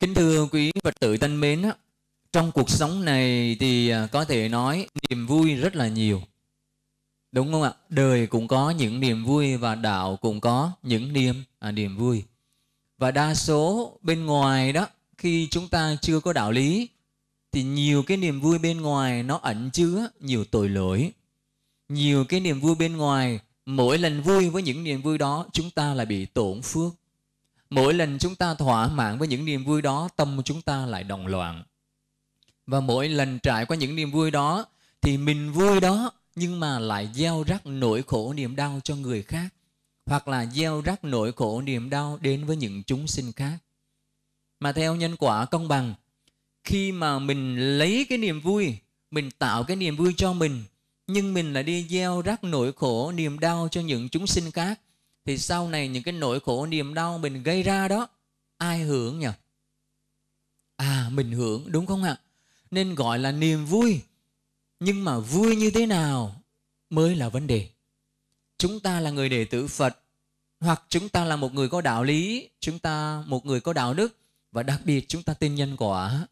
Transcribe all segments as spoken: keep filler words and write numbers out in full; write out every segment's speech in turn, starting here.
Kính thưa quý Phật tử thân mến, trong cuộc sống này thì có thể nói niềm vui rất là nhiều. Đúng không ạ? Đời cũng có những niềm vui và đạo cũng có những niềm à, niềm vui. Và đa số bên ngoài đó, khi chúng ta chưa có đạo lý thì nhiều cái niềm vui bên ngoài nó ẩn chứa nhiều tội lỗi. Nhiều cái niềm vui bên ngoài, mỗi lần vui với những niềm vui đó chúng ta lại bị tổn phước. Mỗi lần chúng ta thỏa mãn với những niềm vui đó, tâm chúng ta lại động loạn. Và mỗi lần trải qua những niềm vui đó thì mình vui đó, nhưng mà lại gieo rắc nỗi khổ niềm đau cho người khác, hoặc là gieo rắc nỗi khổ niềm đau đến với những chúng sinh khác. Mà theo nhân quả công bằng, khi mà mình lấy cái niềm vui, mình tạo cái niềm vui cho mình, nhưng mình lại đi gieo rắc nỗi khổ niềm đau cho những chúng sinh khác, thì sau này những cái nỗi khổ niềm đau mình gây ra đó, ai hưởng nhỉ? À, mình hưởng, đúng không ạ? Nên gọi là niềm vui. Nhưng mà vui như thế nào mới là vấn đề. Chúng ta là người đệ tử Phật, hoặc chúng ta là một người có đạo lý, chúng ta một người có đạo đức, và đặc biệt chúng ta tin nhân quả,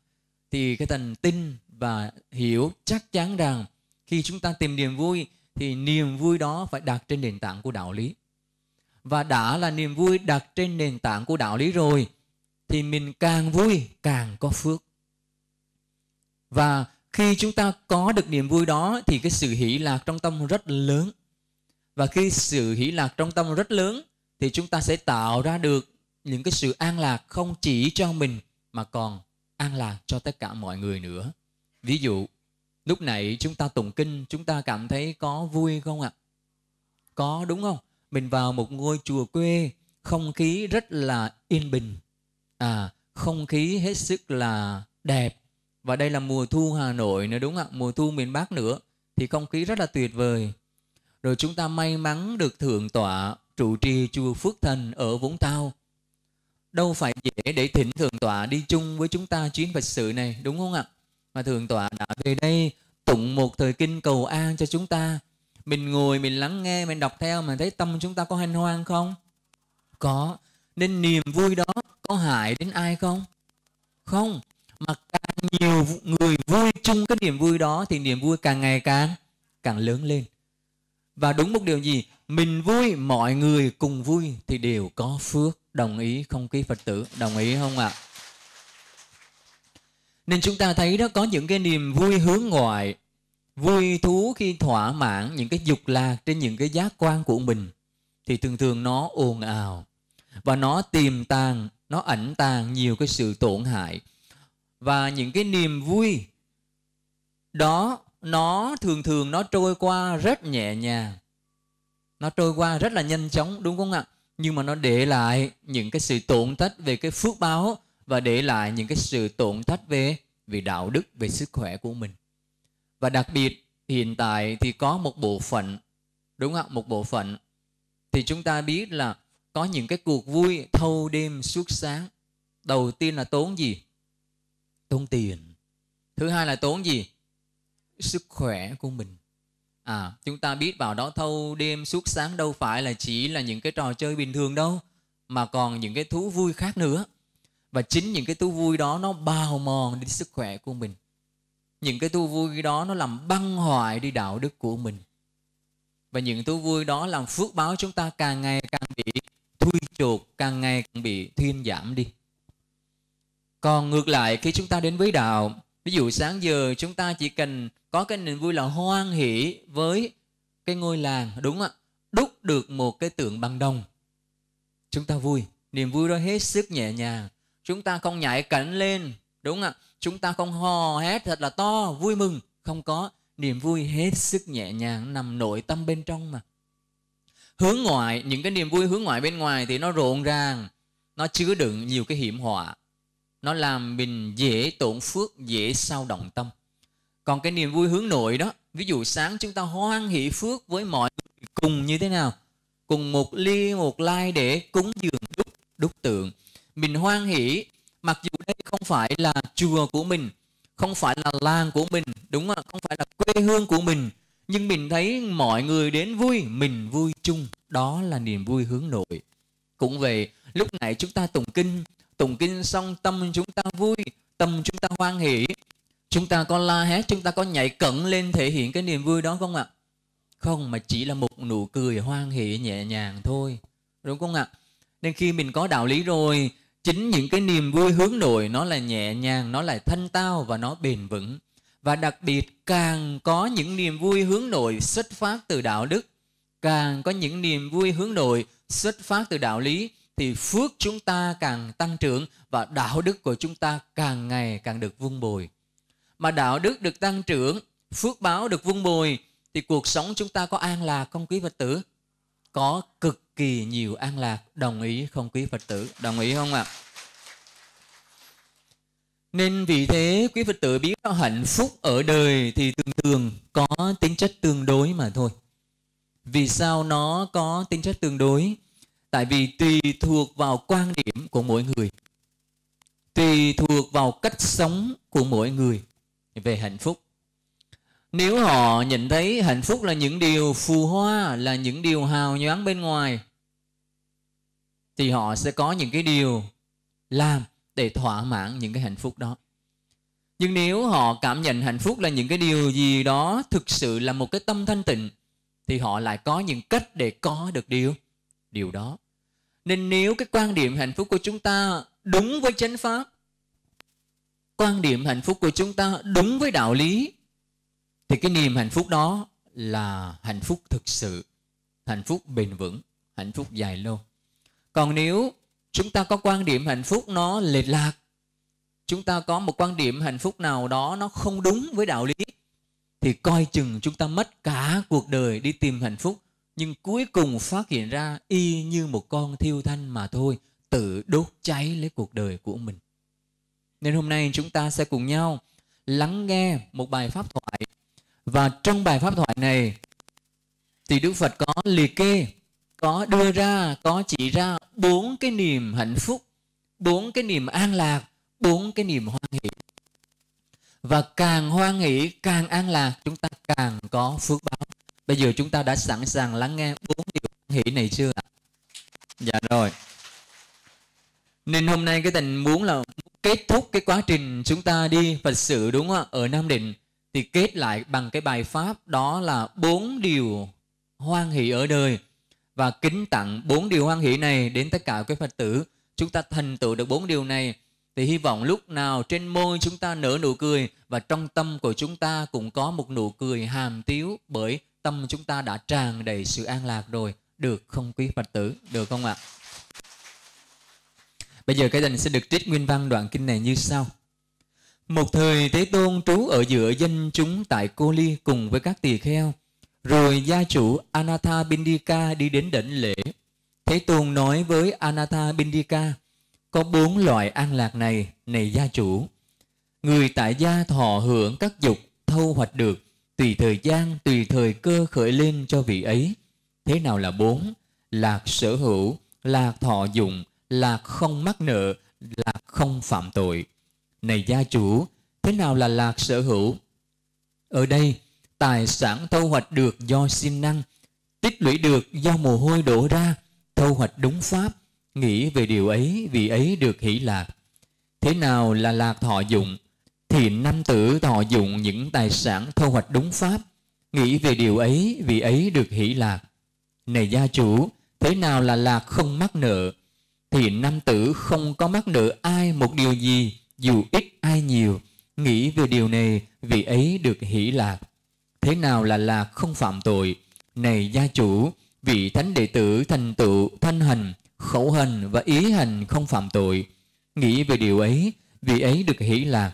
thì cái thần tin và hiểu chắc chắn rằng khi chúng ta tìm niềm vui thì niềm vui đó phải đặt trên nền tảng của đạo lý. Và đã là niềm vui đặt trên nền tảng của đạo lý rồi thì mình càng vui càng có phước. Và khi chúng ta có được niềm vui đó thì cái sự hỷ lạc trong tâm rất lớn. Và khi sự hỷ lạc trong tâm rất lớn thì chúng ta sẽ tạo ra được những cái sự an lạc không chỉ cho mình mà còn an lạc cho tất cả mọi người nữa. Ví dụ, lúc nãy chúng ta tụng kinh, chúng ta cảm thấy có vui không ạ? Có, đúng không? Mình vào một ngôi chùa quê, không khí rất là yên bình, à, không khí hết sức là đẹp. Và đây là mùa thu Hà Nội nữa, đúng không ạ? Mùa thu miền Bắc nữa, thì không khí rất là tuyệt vời. Rồi chúng ta may mắn được thượng tọa trụ trì chùa Phước Thành ở Vũng Tàu. Đâu phải dễ để thỉnh thượng tọa đi chung với chúng ta chuyến Phật sự này, đúng không ạ? Mà thượng tọa đã về đây tụng một thời kinh cầu an cho chúng ta. Mình ngồi, mình lắng nghe, mình đọc theo, mình thấy tâm chúng ta có hân hoan không? Có. Nên niềm vui đó có hại đến ai không? Không. Mà càng nhiều người vui chung cái niềm vui đó thì niềm vui càng ngày càng càng lớn lên. Và đúng một điều gì? Mình vui, mọi người cùng vui thì đều có phước. Đồng ý không quý Phật tử? Đồng ý không ạ? À? Nên chúng ta thấy đó, có những cái niềm vui hướng ngoại, vui thú khi thỏa mãn những cái dục lạc trên những cái giác quan của mình, thì thường thường nó ồn ào và nó tiềm tàng, nó ẩn tàng nhiều cái sự tổn hại. Và những cái niềm vui đó, nó thường thường nó trôi qua rất nhẹ nhàng, nó trôi qua rất là nhanh chóng, đúng không ạ? Nhưng mà nó để lại những cái sự tổn thất về cái phước báo, và để lại những cái sự tổn thất về, về đạo đức, về sức khỏe của mình. Và đặc biệt hiện tại thì có một bộ phận, đúng không ạ? Một bộ phận thì chúng ta biết là có những cái cuộc vui thâu đêm suốt sáng. Đầu tiên là tốn gì? Tốn tiền. Thứ hai là tốn gì? Sức khỏe của mình. À, chúng ta biết vào đó thâu đêm suốt sáng đâu phải là chỉ là những cái trò chơi bình thường đâu, mà còn những cái thú vui khác nữa. Và chính những cái thú vui đó nó bào mòn đến sức khỏe của mình. Những cái thú vui đó nó làm băng hoại đi đạo đức của mình. Và những thú vui đó làm phước báo chúng ta càng ngày càng bị thui chột, càng ngày càng bị thuyên giảm đi. Còn ngược lại, khi chúng ta đến với đạo, ví dụ sáng giờ chúng ta chỉ cần có cái niềm vui là hoan hỷ với cái ngôi làng, đúng không ạ? Đúc được một cái tượng bằng đồng, chúng ta vui. Niềm vui đó hết sức nhẹ nhàng. Chúng ta không nhảy cẫng lên, đúng không ạ? Chúng ta không hò hét thật là to, vui mừng. Không có. Niềm vui hết sức nhẹ nhàng, nằm nội tâm bên trong mà. Hướng ngoại, những cái niềm vui hướng ngoại bên ngoài thì nó rộn ràng, nó chứa đựng nhiều cái hiểm họa, nó làm mình dễ tổn phước, dễ sao động tâm. Còn cái niềm vui hướng nội đó, ví dụ sáng chúng ta hoan hỷ phước với mọi người, cùng như thế nào? Cùng một ly, một lai để cúng dường đúc, đúc tượng. Mình hoan hỷ, mặc dù đây không phải là chùa của mình, không phải là làng của mình, đúng không? Không phải là quê hương của mình, Nhưng mình thấy mọi người đến vui, mình vui chung. Đó là niềm vui hướng nội. Cũng vậy, lúc nãy chúng ta tụng kinh, tụng kinh xong tâm chúng ta vui, tâm chúng ta hoan hỷ, chúng ta có la hét, chúng ta có nhảy cẫng lên thể hiện cái niềm vui đó không ạ? Không, mà chỉ là một nụ cười hoan hỷ nhẹ nhàng thôi, đúng không ạ? Nên khi mình có đạo lý rồi, chính những cái niềm vui hướng nội nó là nhẹ nhàng, nó là thanh tao và nó bền vững. Và đặc biệt càng có những niềm vui hướng nội xuất phát từ đạo đức, càng có những niềm vui hướng nội xuất phát từ đạo lý, thì phước chúng ta càng tăng trưởng và đạo đức của chúng ta càng ngày càng được vun bồi. Mà đạo đức được tăng trưởng, phước báo được vun bồi, thì cuộc sống chúng ta có an lạc không quý Phật tử? Có cực kỳ nhiều an lạc. Đồng ý không quý Phật tử? Đồng ý không ạ? À? Nên vì thế quý Phật tử biết hạnh phúc ở đời thì thường thường có tính chất tương đối mà thôi. Vì sao nó có tính chất tương đối? Tại vì tùy thuộc vào quan điểm của mỗi người, tùy thuộc vào cách sống của mỗi người về hạnh phúc. Nếu họ nhận thấy hạnh phúc là những điều phù hoa, là những điều hào nhoáng bên ngoài, thì họ sẽ có những cái điều làm để thỏa mãn những cái hạnh phúc đó. Nhưng nếu họ cảm nhận hạnh phúc là những cái điều gì đó thực sự là một cái tâm thanh tịnh, thì họ lại có những cách để có được điều điều đó. Nên nếu cái quan điểm hạnh phúc của chúng ta đúng với chánh pháp, quan điểm hạnh phúc của chúng ta đúng với đạo lý, thì cái niềm hạnh phúc đó là hạnh phúc thực sự, hạnh phúc bền vững, hạnh phúc dài lâu. Còn nếu chúng ta có quan điểm hạnh phúc nó lệch lạc, chúng ta có một quan điểm hạnh phúc nào đó nó không đúng với đạo lý, thì coi chừng chúng ta mất cả cuộc đời đi tìm hạnh phúc, nhưng cuối cùng phát hiện ra y như một con thiêu thanh mà thôi, tự đốt cháy lấy cuộc đời của mình. Nên hôm nay chúng ta sẽ cùng nhau lắng nghe một bài pháp thoại. Và trong bài pháp thoại này thì Đức Phật có liệt kê, có đưa ra, có chỉ ra bốn cái niềm hạnh phúc, bốn cái niềm an lạc, bốn cái niềm hoan hỷ. Và càng hoan hỷ, càng an lạc, chúng ta càng có phước báo. Bây giờ chúng ta đã sẵn sàng lắng nghe bốn điều hoan hỷ này chưa ạ? Dạ rồi. Nên hôm nay cái tình muốn là kết thúc cái quá trình chúng ta đi Phật sự, đúng không ạ, ở Nam Định, thì kết lại bằng cái bài pháp đó là bốn điều hoan hỷ ở đời. Và kính tặng bốn điều hoan hỷ này đến tất cả các Phật tử. Chúng ta thành tựu được bốn điều này thì hy vọng lúc nào trên môi chúng ta nở nụ cười, và trong tâm của chúng ta cũng có một nụ cười hàm tiếu, bởi tâm chúng ta đã tràn đầy sự an lạc rồi. Được không quý Phật tử? Được không ạ? Bây giờ cái đình sẽ được trích nguyên văn đoạn kinh này như sau. Một thời Thế Tôn trú ở giữa dân chúng tại Cô Ly cùng với các tỳ kheo. Rồi gia chủ Anatha Bindika đi đến đảnh lễ. Thế Tôn nói với Anatha Bindika: có bốn loại an lạc này, này gia chủ. Người tại gia thọ hưởng các dục thâu hoạch được, tùy thời gian, tùy thời cơ khởi lên cho vị ấy. Thế nào là bốn? Lạc sở hữu, lạc thọ dụng, lạc không mắc nợ, lạc không phạm tội. Này gia chủ, thế nào là lạc sở hữu? Ở đây, tài sản thâu hoạch được do siêng năng, tích lũy được do mồ hôi đổ ra, thâu hoạch đúng pháp, nghĩ về điều ấy, vì ấy được hỷ lạc. Thế nào là lạc thọ dụng? Thiện nam tử thọ dụng những tài sản thâu hoạch đúng pháp, nghĩ về điều ấy, vì ấy được hỷ lạc. Này gia chủ, thế nào là lạc không mắc nợ? Thiện nam tử không có mắc nợ ai một điều gì, dù ít ai nhiều, nghĩ về điều này, vì ấy được hỷ lạc. Thế nào là lạc không phạm tội? Này gia chủ, vị thánh đệ tử thành tựu thân hành, khẩu hành và ý hành không phạm tội, nghĩ về điều ấy, vì ấy được hỷ lạc.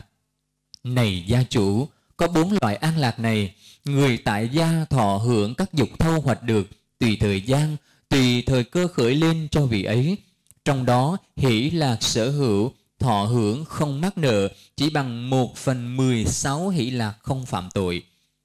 Này gia chủ, có bốn loại an lạc này, người tại gia thọ hưởng các dục thâu hoạch được, tùy thời gian, tùy thời cơ khởi lên cho vị ấy. Trong đó hỷ lạc sở hữu, thọ hưởng không mắc nợ, chỉ bằng một phần mười sáu hỷ lạc không phạm tội.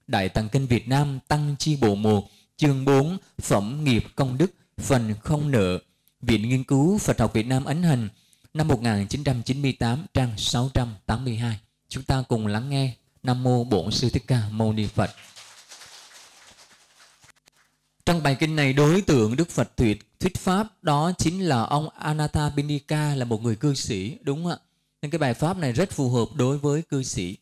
Đại Tạng Kinh Việt Nam Tăng Chi Bộ một, chương bốn, Phẩm Nghiệp Công Đức, phần không nợ. Viện Nghiên cứu Phật học Việt Nam ấn hành năm một nghìn chín trăm chín mươi tám, trang sáu trăm tám mươi hai. Chúng ta cùng lắng nghe. Nam Mô Bổn Sư Thích Ca Mâu Ni Phật. Trong bài kinh này, đối tượng Đức Phật thuyết, thuyết Pháp đó chính là ông Anathapindika, là một người cư sĩ, đúng không ạ? Nên cái bài Pháp này rất phù hợp đối với cư sĩ.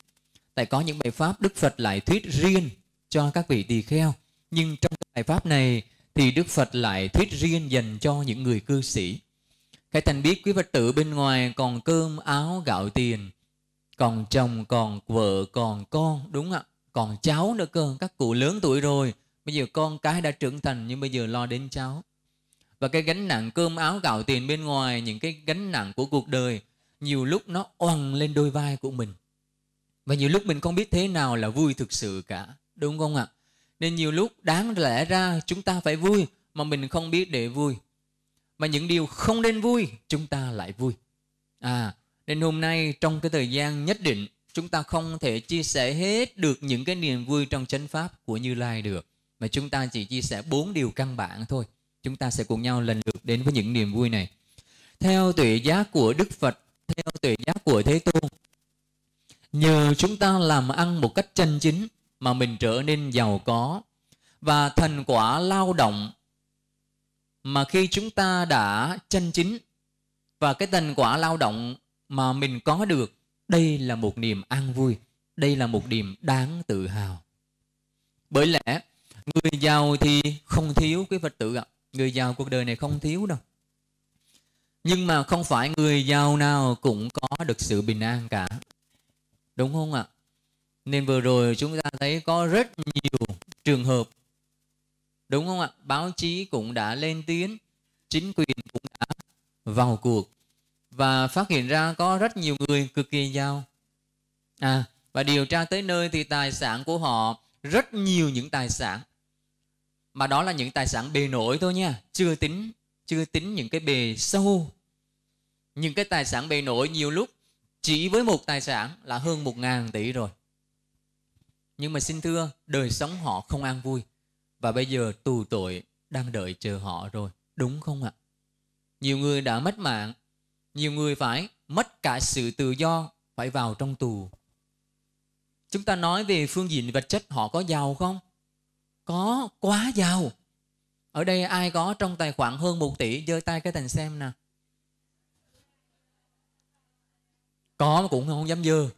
Tại có những bài Pháp Đức Phật lại thuyết riêng cho các vị tỳ kheo, nhưng trong bài Pháp này thì Đức Phật lại thuyết riêng dành cho những người cư sĩ. Khải Thành biết quý Phật tử bên ngoài còn cơm, áo, gạo, tiền, còn chồng, còn vợ, còn con, đúng ạ, còn cháu nữa cơ. Các cụ lớn tuổi rồi, bây giờ con cái đã trưởng thành nhưng bây giờ lo đến cháu. Và cái gánh nặng cơm, áo, gạo, tiền bên ngoài, những cái gánh nặng của cuộc đời, nhiều lúc nó oằn lên đôi vai của mình. Và nhiều lúc mình không biết thế nào là vui thực sự cả, đúng không ạ? Nên nhiều lúc đáng lẽ ra chúng ta phải vui mà mình không biết để vui. Mà những điều không nên vui chúng ta lại vui. À, nên hôm nay trong cái thời gian nhất định, chúng ta không thể chia sẻ hết được những cái niềm vui trong chánh pháp của Như Lai được, mà chúng ta chỉ chia sẻ bốn điều căn bản thôi. Chúng ta sẽ cùng nhau lần lượt đến với những niềm vui này. Theo tuệ giác của Đức Phật, theo tuệ giác của Thế Tôn, nhờ chúng ta làm ăn một cách chân chính mà mình trở nên giàu có. Và thành quả lao động mà khi chúng ta đã chân chính, và cái thành quả lao động mà mình có được, đây là một niềm an vui, đây là một niềm đáng tự hào. Bởi lẽ người giàu thì không thiếu, quý Phật tử ạ. Người giàu cuộc đời này không thiếu đâu. Nhưng mà không phải người giàu nào cũng có được sự bình an cả, đúng không ạ? Nên vừa rồi chúng ta thấy có rất nhiều trường hợp, đúng không ạ? Báo chí cũng đã lên tiếng, chính quyền cũng đã vào cuộc, và phát hiện ra có rất nhiều người cực kỳ giàu. À, và điều tra tới nơi thì tài sản của họ, rất nhiều những tài sản, mà đó là những tài sản bề nổi thôi nha, chưa tính, chưa tính những cái bề sâu. Những cái tài sản bề nổi nhiều lúc chỉ với một tài sản là hơn một ngàn tỷ rồi. Nhưng mà xin thưa, đời sống họ không an vui, và bây giờ tù tội đang đợi chờ họ rồi, đúng không ạ? Nhiều người đã mất mạng, nhiều người phải mất cả sự tự do, phải vào trong tù. Chúng ta nói về phương diện vật chất, họ có giàu không? Có, quá giàu. Ở đây ai có trong tài khoản hơn một tỷ giơ tay cái thành xem nè. Có mà cũng không dám dơ.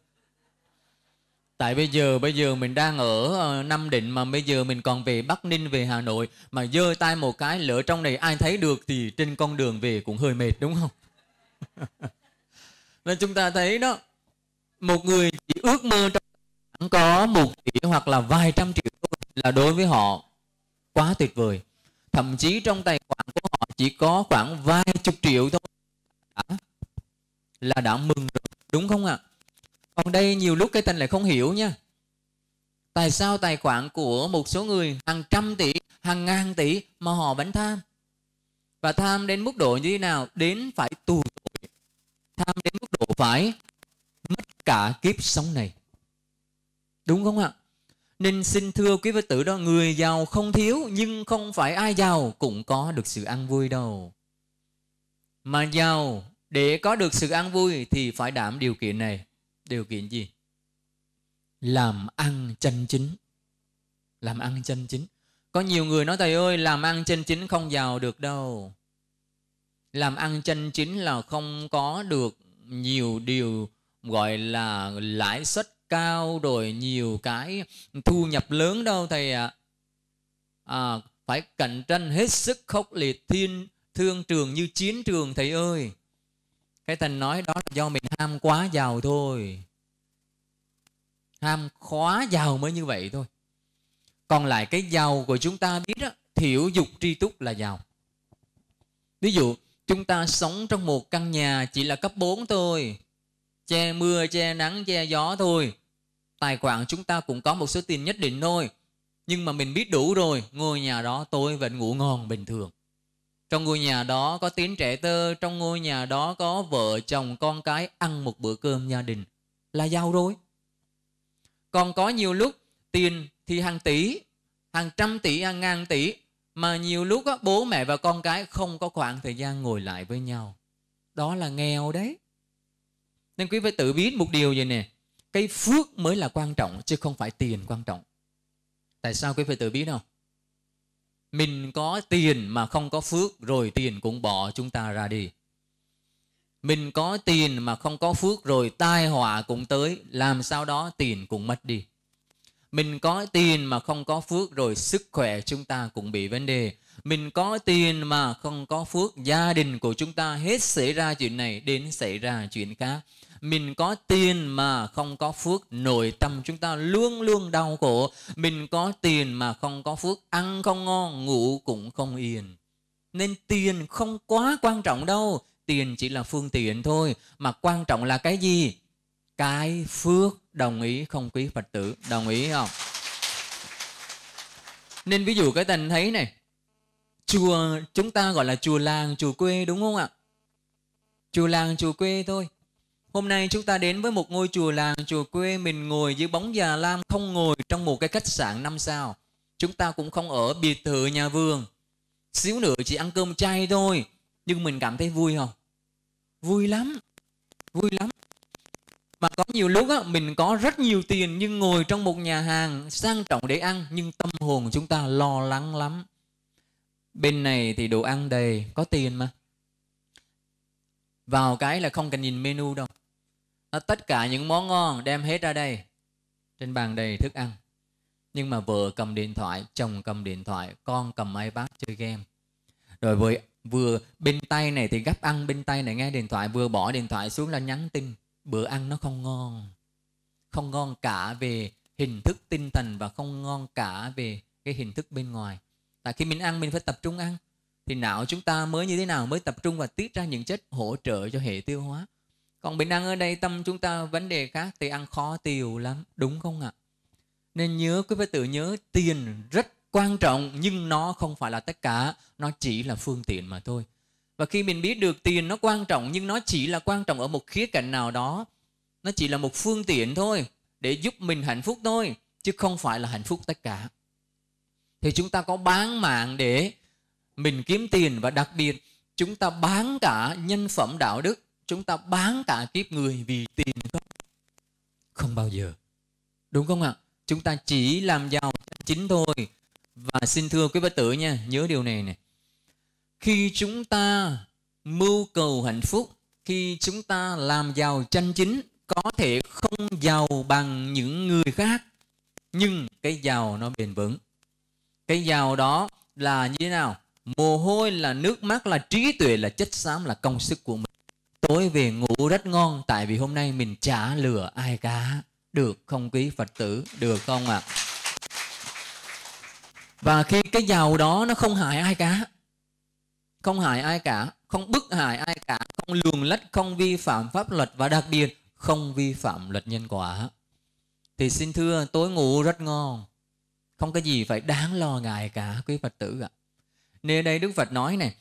Tại bây giờ bây giờ mình đang ở Nam Định, mà bây giờ mình còn về Bắc Ninh, về Hà Nội, mà giơ tay một cái lỡ trong này ai thấy được thì trên con đường về cũng hơi mệt, đúng không? Nên chúng ta thấy đó, một người chỉ ước mơ trong có một tỷ hoặc là vài trăm triệu thôi là đối với họ quá tuyệt vời. Thậm chí trong tài khoản của họ chỉ có khoảng vài chục triệu thôi đã, là đã mừng rồi, đúng không ạ? Còn đây nhiều lúc cái tên lại không hiểu nha. Tại sao tài khoản của một số người hàng trăm tỷ, hàng ngàn tỷ mà họ vẫn tham? Và tham đến mức độ như thế nào? Đến phải tù tội. Tham đến mức độ phải mất cả kiếp sống này, đúng không ạ? Nên xin thưa quý Phật tử đó, người giàu không thiếu, nhưng không phải ai giàu cũng có được sự an vui đâu. Mà giàu để có được sự an vui thì phải đảm điều kiện này. Điều kiện gì? Làm ăn chân chính. Làm ăn chân chính. Có nhiều người nói thầy ơi, làm ăn chân chính không giàu được đâu. Làm ăn chân chính là không có được nhiều điều gọi là lãi suất cao, rồi nhiều cái thu nhập lớn đâu thầy ạ. À. à, phải cạnh tranh hết sức khốc liệt, thiên thương trường như chiến trường thầy ơi. Cái Thành nói đó là do mình ham quá giàu thôi. Ham quá giàu mới như vậy thôi. Còn lại cái giàu của chúng ta biết đó, thiểu dục tri túc là giàu. Ví dụ chúng ta sống trong một căn nhà chỉ là cấp bốn thôi, che mưa, che nắng, che gió thôi, tài khoản chúng ta cũng có một số tiền nhất định thôi, nhưng mà mình biết đủ rồi, ngôi nhà đó tôi vẫn ngủ ngon bình thường. Trong ngôi nhà đó có tín trẻ tơ, trong ngôi nhà đó có vợ chồng con cái ăn một bữa cơm gia đình là giàu rồi. Còn có nhiều lúc tiền thì hàng tỷ, hàng trăm tỷ, hàng ngàn tỷ, mà nhiều lúc đó, bố mẹ và con cái không có khoảng thời gian ngồi lại với nhau, đó là nghèo đấy. Nên quý vị tự biết một điều vậy nè, cái phước mới là quan trọng chứ không phải tiền quan trọng. Tại sao quý vị tự biết không? Mình có tiền mà không có phước, rồi tiền cũng bỏ chúng ta ra đi. Mình có tiền mà không có phước, rồi tai họa cũng tới, làm sao đó tiền cũng mất đi. Mình có tiền mà không có phước, rồi sức khỏe chúng ta cũng bị vấn đề. Mình có tiền mà không có phước, gia đình của chúng ta hết xảy ra chuyện này đến xảy ra chuyện khác. Mình có tiền mà không có phước, nội tâm chúng ta luôn luôn đau khổ. Mình có tiền mà không có phước, ăn không ngon, ngủ cũng không yên. Nên tiền không quá quan trọng đâu. Tiền chỉ là phương tiện thôi. Mà quan trọng là cái gì? Cái phước. Đồng ý không quý Phật tử? Đồng ý không? Nên ví dụ cái tình thấy này, chùa chúng ta gọi là chùa làng, chùa quê, đúng không ạ? Chùa làng, chùa quê thôi. Hôm nay chúng ta đến với một ngôi chùa làng, chùa quê, mình ngồi dưới bóng già lam, không ngồi trong một cái khách sạn năm sao. Chúng ta cũng không ở biệt thự nhà vườn, xíu nữa chỉ ăn cơm chay thôi. Nhưng mình cảm thấy vui không? Vui lắm, vui lắm. Mà có nhiều lúc á, mình có rất nhiều tiền nhưng ngồi trong một nhà hàng sang trọng để ăn, nhưng tâm hồn chúng ta lo lắng lắm. Bên này thì đồ ăn đầy, có tiền mà. Vào cái là không cần nhìn menu đâu. À, tất cả những món ngon đem hết ra đây. Trên bàn đầy thức ăn. Nhưng mà vợ cầm điện thoại, chồng cầm điện thoại, con cầm iPad chơi game. Rồi vừa, vừa bên tay này thì gắp ăn, bên tay này nghe điện thoại, vừa bỏ điện thoại xuống là nhắn tin. Bữa ăn nó không ngon. Không ngon cả về hình thức tinh thần và không ngon cả về cái hình thức bên ngoài. Tại khi mình ăn mình phải tập trung ăn. Thì não chúng ta mới như thế nào? Mới tập trung và tiết ra những chất hỗ trợ cho hệ tiêu hóa. Còn bệnh ăn ở đây tâm chúng ta vấn đề khác thì ăn khó tiêu lắm. Đúng không ạ? Nên nhớ, quý Phật tử nhớ, tiền rất quan trọng nhưng nó không phải là tất cả. Nó chỉ là phương tiện mà thôi. Và khi mình biết được tiền nó quan trọng nhưng nó chỉ là quan trọng ở một khía cạnh nào đó. Nó chỉ là một phương tiện thôi để giúp mình hạnh phúc thôi. Chứ không phải là hạnh phúc tất cả. Thì chúng ta có bán mạng để mình kiếm tiền, và đặc biệt chúng ta bán cả nhân phẩm đạo đức, chúng ta bán cả kiếp người vì tiền không? Không bao giờ. Đúng không ạ? Chúng ta chỉ làm giàu chân chính thôi. Và xin thưa quý Phật tử nha, nhớ điều này này. Khi chúng ta mưu cầu hạnh phúc, khi chúng ta làm giàu chân chính, có thể không giàu bằng những người khác, nhưng cái giàu nó bền vững. Cái giàu đó là như thế nào? Mồ hôi, là nước mắt, là trí tuệ, là chất xám, là công sức của mình. Tối về ngủ rất ngon, tại vì hôm nay mình chả lừa ai cả. Được không quý Phật tử? Được không ạ? À? Và khi cái giàu đó nó không hại ai cả. Không hại ai cả. Không bức hại ai cả. Không luồn lách, không vi phạm pháp luật. Và đặc biệt không vi phạm luật nhân quả. Thì xin thưa, tối ngủ rất ngon. Không có gì phải đáng lo ngại cả quý Phật tử ạ. À. Nên đây Đức Phật nói này,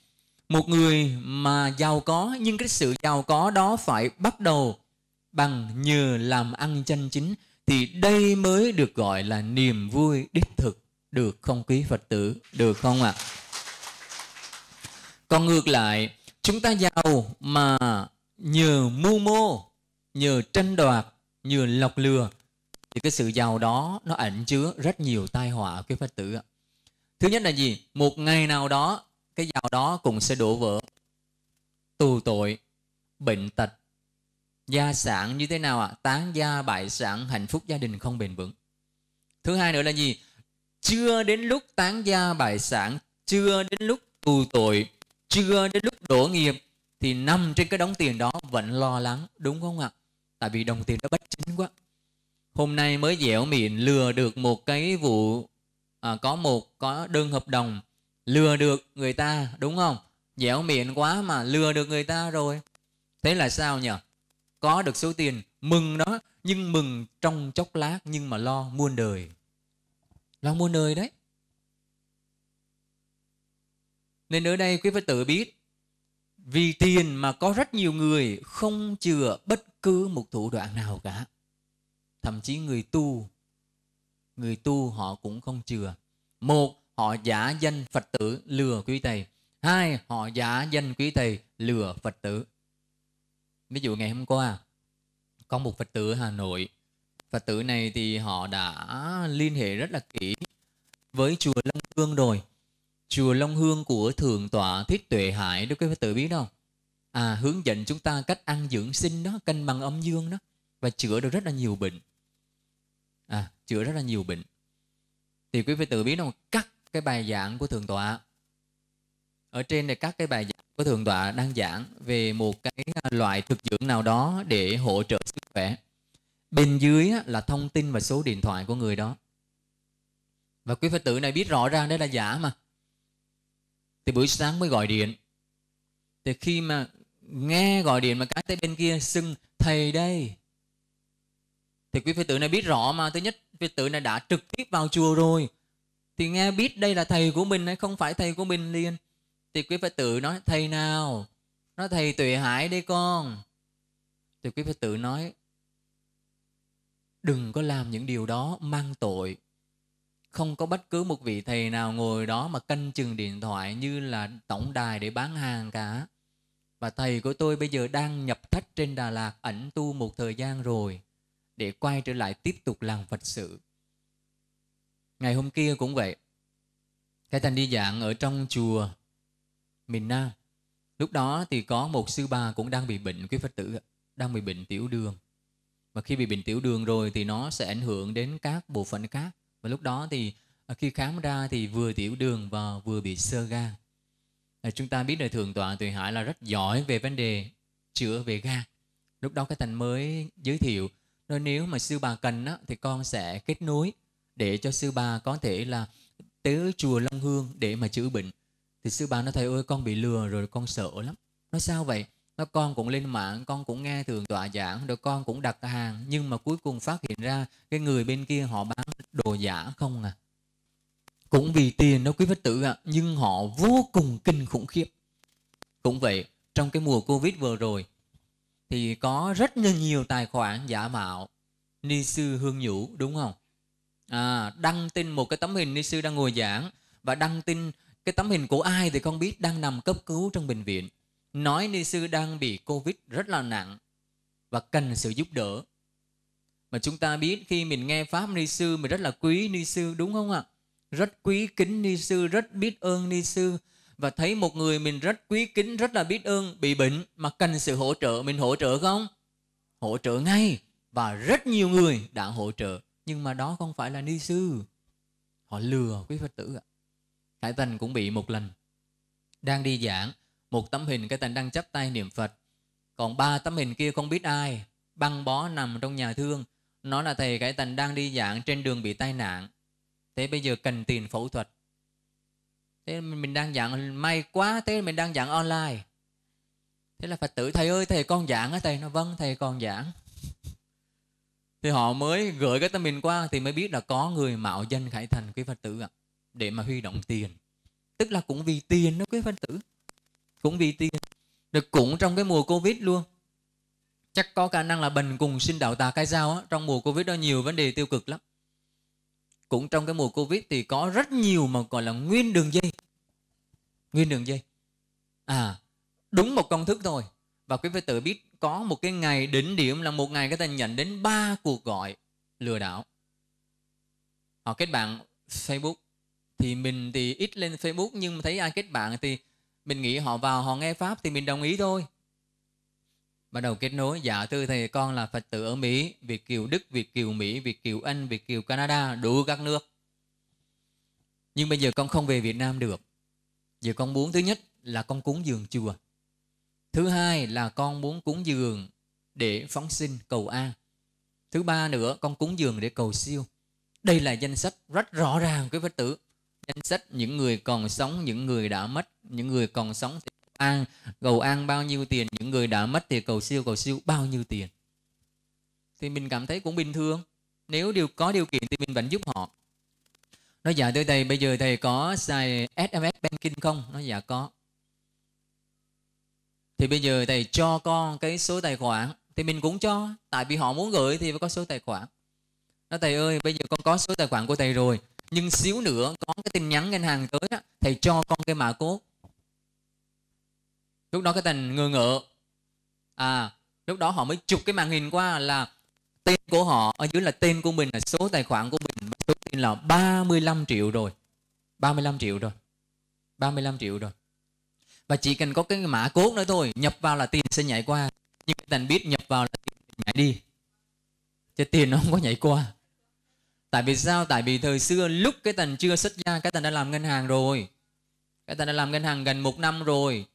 một người mà giàu có, nhưng cái sự giàu có đó phải bắt đầu bằng nhờ làm ăn chân chính, thì đây mới được gọi là niềm vui đích thực. Được không quý Phật tử? Được không ạ? À? Còn ngược lại, chúng ta giàu mà nhờ mưu mô, nhờ tranh đoạt, nhờ lọc lừa, thì cái sự giàu đó nó ẩn chứa rất nhiều tai họa quý Phật tử ạ. À. Thứ nhất là gì? Một ngày nào đó, cái giàu đó cũng sẽ đổ vỡ. Tù tội, bệnh tật, gia sản như thế nào ạ? À? Tán gia bại sản, hạnh phúc gia đình không bền vững. Thứ hai nữa là gì? Chưa đến lúc tán gia bại sản, chưa đến lúc tù tội, chưa đến lúc đổ nghiệp, thì nằm trên cái đống tiền đó vẫn lo lắng. Đúng không ạ? À? Tại vì đồng tiền nó bất chính quá. Hôm nay mới dẻo miệng lừa được một cái vụ... À, có một có đơn hợp đồng, lừa được người ta, đúng không? Dẻo miệng quá mà lừa được người ta rồi. Thế là sao nhỉ? Có được số tiền mừng đó, nhưng mừng trong chốc lát, nhưng mà lo muôn đời. Lo muôn đời đấy. Nên ở đây quý Phật tử biết, vì tiền mà có rất nhiều người không chừa bất cứ một thủ đoạn nào cả. Thậm chí người tu, người tu họ cũng không chừa. Một, họ giả danh Phật tử lừa quý thầy. Hai, họ giả danh quý thầy lừa Phật tử. Ví dụ ngày hôm qua, có một Phật tử ở Hà Nội. Phật tử này thì họ đã liên hệ rất là kỹ với chùa Long Phương rồi. Chùa Long Hương của Thượng Tọa Thích Tuệ Hải, đức quý Phật tử biết không? À, hướng dẫn chúng ta cách ăn dưỡng sinh đó, cân bằng âm dương đó, và chữa được rất là nhiều bệnh. À, chữa rất là nhiều bệnh. Thì quý Phật tử biết không? Các cái bài giảng của Thượng Tọa, ở trên này các cái bài giảng của Thượng Tọa đang giảng về một cái loại thực dưỡng nào đó để hỗ trợ sức khỏe. Bên dưới là thông tin và số điện thoại của người đó. Và quý Phật tử này biết rõ ràng đây là giả mà, thì buổi sáng mới gọi điện. Thì khi mà nghe gọi điện mà cái tới bên kia xưng thầy đây, thì quý Phật tử này biết rõ mà. Thứ nhất, Phật tử này đã trực tiếp vào chùa rồi, thì nghe biết đây là thầy của mình hay không phải thầy của mình liền. Thì quý Phật tử nói thầy nào? Nói thầy Tuệ Hải đây con. Thì quý Phật tử nói đừng có làm những điều đó mang tội. Không có bất cứ một vị thầy nào ngồi đó mà canh chừng điện thoại như là tổng đài để bán hàng cả. Và thầy của tôi bây giờ đang nhập thất trên Đà Lạt, ảnh tu một thời gian rồi, để quay trở lại tiếp tục làm Phật sự. Ngày hôm kia cũng vậy, Khải Thành đi giảng ở trong chùa miền Nam. Lúc đó thì có một sư bà cũng đang bị bệnh, quý Phật tử, đang bị bệnh tiểu đường. Và khi bị bệnh tiểu đường rồi thì nó sẽ ảnh hưởng đến các bộ phận khác. Và lúc đó thì khi khám ra thì vừa tiểu đường và vừa bị xơ gan. À, chúng ta biết là Thượng Tọa Tuệ Hải là rất giỏi về vấn đề chữa về gan. Lúc đó cái Thành mới giới thiệu, rồi nếu mà sư bà cần á, thì con sẽ kết nối để cho sư bà có thể là tới chùa Long Hương để mà chữa bệnh. Thì sư bà nói thầy ơi con bị lừa rồi, con sợ lắm. Nói sao vậy? Nói con cũng lên mạng, con cũng nghe Thượng Tọa giảng, rồi con cũng đặt hàng, nhưng mà cuối cùng phát hiện ra cái người bên kia họ bán đồ giả không à. Cũng vì tiền đó quý Phật tử ạ, à, nhưng họ vô cùng kinh khủng khiếp. Cũng vậy, trong cái mùa Covid vừa rồi thì có rất nhiều tài khoản giả mạo ni sư Hương Nhũ, đúng không? À, đăng tin một cái tấm hình ni sư đang ngồi giảng, và đăng tin cái tấm hình của ai thì không biết đang nằm cấp cứu trong bệnh viện. Nói ni sư đang bị Covid rất là nặng và cần sự giúp đỡ. Mà chúng ta biết khi mình nghe pháp ni sư, mình rất là quý ni sư, đúng không ạ? Rất quý kính ni sư, rất biết ơn ni sư. Và thấy một người mình rất quý kính, rất là biết ơn, bị bệnh mà cần sự hỗ trợ, mình hỗ trợ không? Hỗ trợ ngay. Và rất nhiều người đã hỗ trợ, nhưng mà đó không phải là ni sư. Họ lừa quý Phật tử ạ. Khải Thành cũng bị một lần. Đang đi giảng, một tấm hình cái Thành đang chắp tay niệm Phật, còn ba tấm hình kia không biết ai băng bó nằm trong nhà thương. Nó là thầy cái Thành đang đi giảng, trên đường bị tai nạn, thế bây giờ cần tiền phẫu thuật. Thế mình đang giảng, may quá, thế mình đang giảng online. Thế là Phật tử thầy ơi thầy con giảng á thầy. Nó vâng thầy con giảng. Thì họ mới gửi cái tấm hình qua, thì mới biết là có người mạo danh Khải Thành quý Phật tử ạ, để mà huy động tiền. Tức là cũng vì tiền đó quý Phật tử, cũng vì tiền. Được, cũng trong cái mùa Covid luôn. Chắc có khả năng là bần cùng sinh đạo tà cái sao á. Trong mùa Covid đó nhiều vấn đề tiêu cực lắm. Cũng trong cái mùa Covid thì có rất nhiều mà gọi là nguyên đường dây. Nguyên đường dây. À, đúng một công thức thôi. Và quý Phật tử biết có một cái ngày đỉnh điểm là một ngày cái ta nhận đến ba cuộc gọi lừa đảo. Họ kết bạn Facebook. Thì mình thì ít lên Facebook, nhưng mà thấy ai kết bạn thì mình nghĩ họ vào họ nghe pháp thì mình đồng ý thôi. Bắt đầu kết nối, dạ thưa thầy con là Phật tử ở Mỹ, Việt kiều Đức, Việt kiều Mỹ, Việt kiều Anh, Việt kiều Canada, đủ các nước. Nhưng bây giờ con không về Việt Nam được. Giờ con muốn, thứ nhất là con cúng dường chùa, thứ hai là con muốn cúng dường để phóng sinh cầu an, thứ ba nữa con cúng dường để cầu siêu. Đây là danh sách rất rõ ràng quý Phật tử. Danh sách những người còn sống, những người đã mất. Những người còn sống thì cầu an, cầu an bao nhiêu tiền. Những người đã mất thì cầu siêu, cầu siêu bao nhiêu tiền. Thì mình cảm thấy cũng bình thường. Nếu điều có điều kiện thì mình vẫn giúp họ. Nói dạ tới đây bây giờ thầy có xài ét em ét banking không? Nói dạ có. Thì bây giờ thầy cho con cái số tài khoản. Thì mình cũng cho. Tại vì họ muốn gửi thì phải có số tài khoản. Nói thầy ơi bây giờ con có số tài khoản của thầy rồi, nhưng xíu nữa có cái tin nhắn ngân hàng tới đó, thầy cho con cái mã code. Lúc đó cái Thành ngờ ngợ. À, lúc đó họ mới chụp cái màn hình qua là tên của họ, ở dưới là tên của mình, là số tài khoản của mình, số tiền là ba mươi lăm triệu rồi. ba mươi lăm triệu rồi. ba mươi lăm triệu rồi. Và chỉ cần có cái mã cốt nữa thôi, nhập vào là tiền sẽ nhảy qua. Nhưng Thành biết nhập vào là tiền nhảy đi, chứ tiền nó không có nhảy qua. Tại vì sao? Tại vì thời xưa lúc cái Thành chưa xuất gia, cái Thành đã làm ngân hàng rồi. Cái Thành đã làm ngân hàng gần một năm rồi.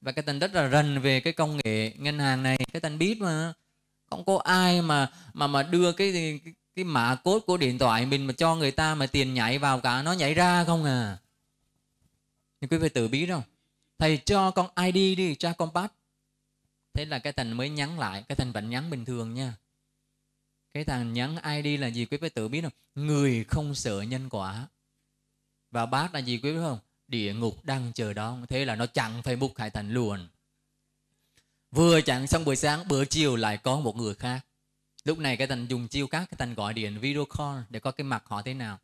Và cái Thành rất là rành về cái công nghệ ngân hàng này. Cái Thành biết mà không có ai mà mà mà đưa cái cái, cái mã cốt của điện thoại mình mà cho người ta mà tiền nhảy vào cả, nó nhảy ra không à. Nhưng quý vị tự biết không? Thầy cho con i đê đi, tra compass. Thế là cái Thành mới nhắn lại. Cái Thành vẫn nhắn bình thường nha. Cái thằng nhắn i đê là gì quý vị tự biết không? Người không sợ nhân quả. Và bát là gì quý vị biết không? Địa ngục đang chờ đón. Thế là nó chặn Facebook Khải Thành luôn. Vừa chặn xong buổi sáng, bữa chiều lại có một người khác. Lúc này cái Thành dùng chiêu khác. Cái Thành gọi điện video call để có cái mặt họ thế nào.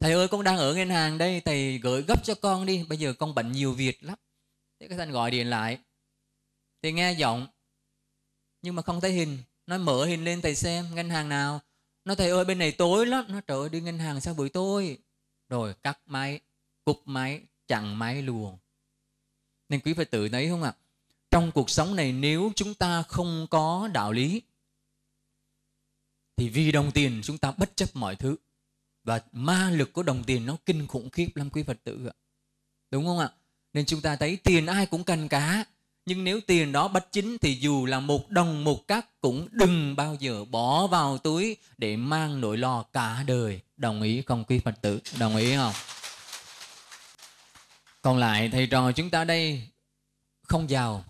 Thầy ơi, con đang ở ngân hàng đây, thầy gửi gấp cho con đi, bây giờ con bận nhiều việc lắm. Thế cái Thành gọi điện lại. Thì nghe giọng nhưng mà không thấy hình. Nó mở hình lên, thầy xem ngân hàng nào. Nó thầy ơi bên này tối lắm. Nó trời ơi đi ngân hàng sao buổi tối. Rồi cắt máy, cúp máy, chặn máy luôn. Nên quý phải tự thấy không ạ? Trong cuộc sống này nếu chúng ta không có đạo lý thì vì đồng tiền chúng ta bất chấp mọi thứ. Và ma lực của đồng tiền nó kinh khủng khiếp lắm quý Phật tử ạ. Đúng không ạ? Nên chúng ta thấy tiền ai cũng cần cả. Nhưng nếu tiền đó bất chính thì dù là một đồng một cắc cũng đừng bao giờ bỏ vào túi để mang nỗi lo cả đời. Đồng ý không quý Phật tử? Đồng ý không? Còn lại thầy trò chúng ta đây không giàu.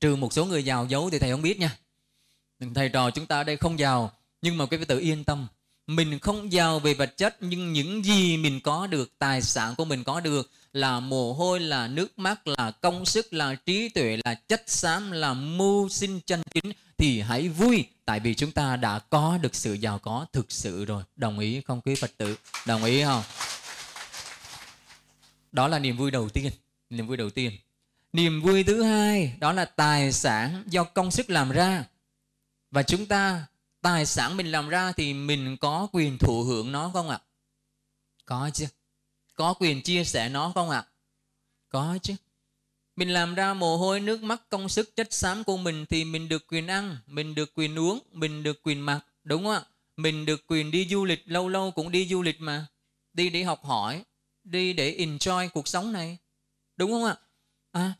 Trừ một số người giàu giấu thì thầy không biết nha. Thầy trò chúng ta đây không giàu. Nhưng mà quý Phật tử yên tâm. Mình không giàu về vật chất, nhưng những gì mình có được, tài sản của mình có được là mồ hôi, là nước mắt, là công sức, là trí tuệ, là chất xám, là mưu sinh chân chính, thì hãy vui. Tại vì chúng ta đã có được sự giàu có thực sự rồi. Đồng ý không quý Phật tử? Đồng ý không? Đó là niềm vui đầu tiên. Niềm vui đầu tiên. Niềm vui thứ hai, đó là tài sản do công sức làm ra. Và chúng ta, tài sản mình làm ra thì mình có quyền thụ hưởng nó không ạ? Có chứ. Có quyền chia sẻ nó không ạ? Có chứ. Mình làm ra mồ hôi, nước mắt, công sức, chất xám của mình thì mình được quyền ăn, mình được quyền uống, mình được quyền mặc. Đúng không ạ? Mình được quyền đi du lịch, lâu lâu cũng đi du lịch mà. Đi để học hỏi, đi để enjoy cuộc sống này. Đúng không ạ? À,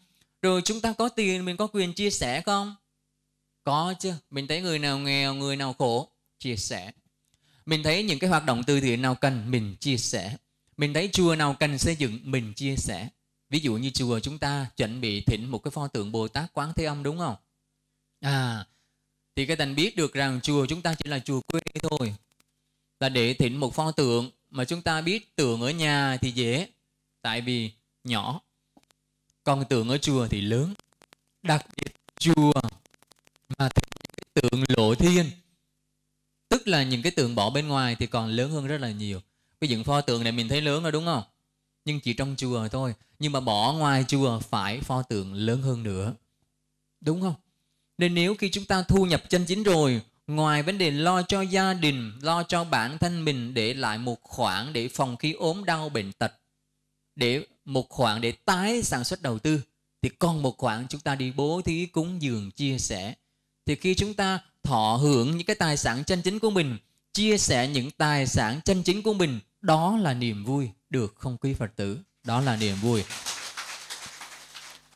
rồi chúng ta có tiền mình có quyền chia sẻ không? Có chứ. Mình thấy người nào nghèo, người nào khổ, chia sẻ. Mình thấy những cái hoạt động từ thiện nào cần, mình chia sẻ. Mình thấy chùa nào cần xây dựng, mình chia sẻ. Ví dụ như chùa chúng ta chuẩn bị thỉnh một cái pho tượng Bồ Tát Quán Thế Âm, đúng không? À, thì cái Thành biết được rằng chùa chúng ta chỉ là chùa quê thôi. Là để thỉnh một pho tượng mà chúng ta biết tượng ở nhà thì dễ, tại vì nhỏ. Còn tượng ở chùa thì lớn. Đặc biệt chùa mà tượng lộ thiên, tức là những cái tượng bỏ bên ngoài thì còn lớn hơn rất là nhiều. Cái những pho tượng này mình thấy lớn rồi đúng không? Nhưng chỉ trong chùa thôi. Nhưng mà bỏ ngoài chùa phải pho tượng lớn hơn nữa. Đúng không? Nên nếu khi chúng ta thu nhập chân chính rồi, ngoài vấn đề lo cho gia đình, lo cho bản thân mình, để lại một khoản để phòng khi ốm đau bệnh tật, để một khoản để tái sản xuất đầu tư, thì còn một khoản chúng ta đi bố thí, cúng dường, chia sẻ. Thì khi chúng ta thọ hưởng những cái tài sản chân chính của mình, chia sẻ những tài sản chân chính của mình, đó là niềm vui. Được không quý Phật tử? Đó là niềm vui.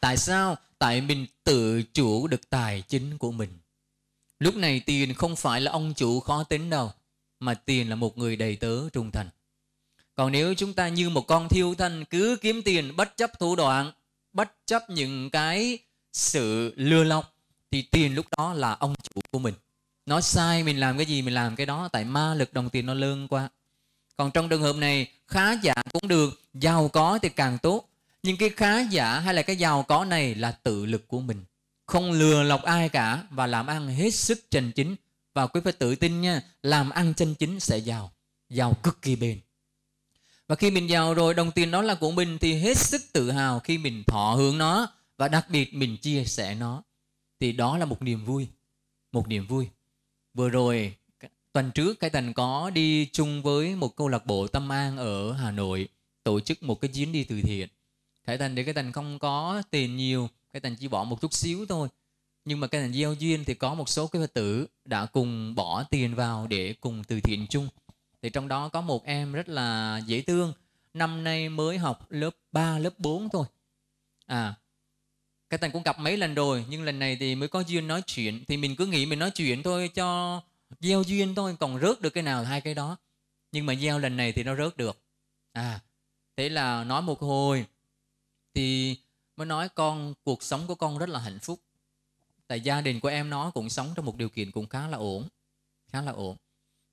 Tại sao? Tại mình tự chủ được tài chính của mình. Lúc này tiền không phải là ông chủ khó tính đâu, mà tiền là một người đầy tớ trung thành. Còn nếu chúng ta như một con thiêu thân cứ kiếm tiền bất chấp thủ đoạn, bất chấp những cái sự lừa lọc, thì tiền lúc đó là ông chủ của mình. Nó sai mình làm cái gì mình làm cái đó. Tại ma lực đồng tiền nó lớn quá. Còn trong trường hợp này, khá giả cũng được, giàu có thì càng tốt. Nhưng cái khá giả hay là cái giàu có này là tự lực của mình, không lừa lọc ai cả, và làm ăn hết sức chân chính. Và quý phải tự tin nha, làm ăn chân chính sẽ giàu, giàu cực kỳ bền. Và khi mình giàu rồi, đồng tiền đó là của mình, thì hết sức tự hào khi mình thọ hưởng nó, và đặc biệt mình chia sẻ nó. Thì đó là một niềm vui. Một niềm vui. Vừa rồi, tuần trước cái Thành có đi chung với một câu lạc bộ Tâm An ở Hà Nội, tổ chức một cái chuyến đi từ thiện. Khải Thành thì cái Thành không có tiền nhiều, cái Thành chỉ bỏ một chút xíu thôi. Nhưng mà cái Thành gieo duyên thì có một số cái Phật tử đã cùng bỏ tiền vào để cùng từ thiện chung. Thì trong đó có một em rất là dễ thương, năm nay mới học lớp ba, lớp bốn thôi. À, cái Thành cũng gặp mấy lần rồi, nhưng lần này thì mới có duyên nói chuyện. Thì mình cứ nghĩ mình nói chuyện thôi cho gieo duyên thôi, còn rớt được cái nào hai cái đó. Nhưng mà gieo lần này thì nó rớt được. À, thế là nói một hồi thì mới nói con, cuộc sống của con rất là hạnh phúc. Tại gia đình của em nó cũng sống trong một điều kiện cũng khá là ổn, khá là ổn.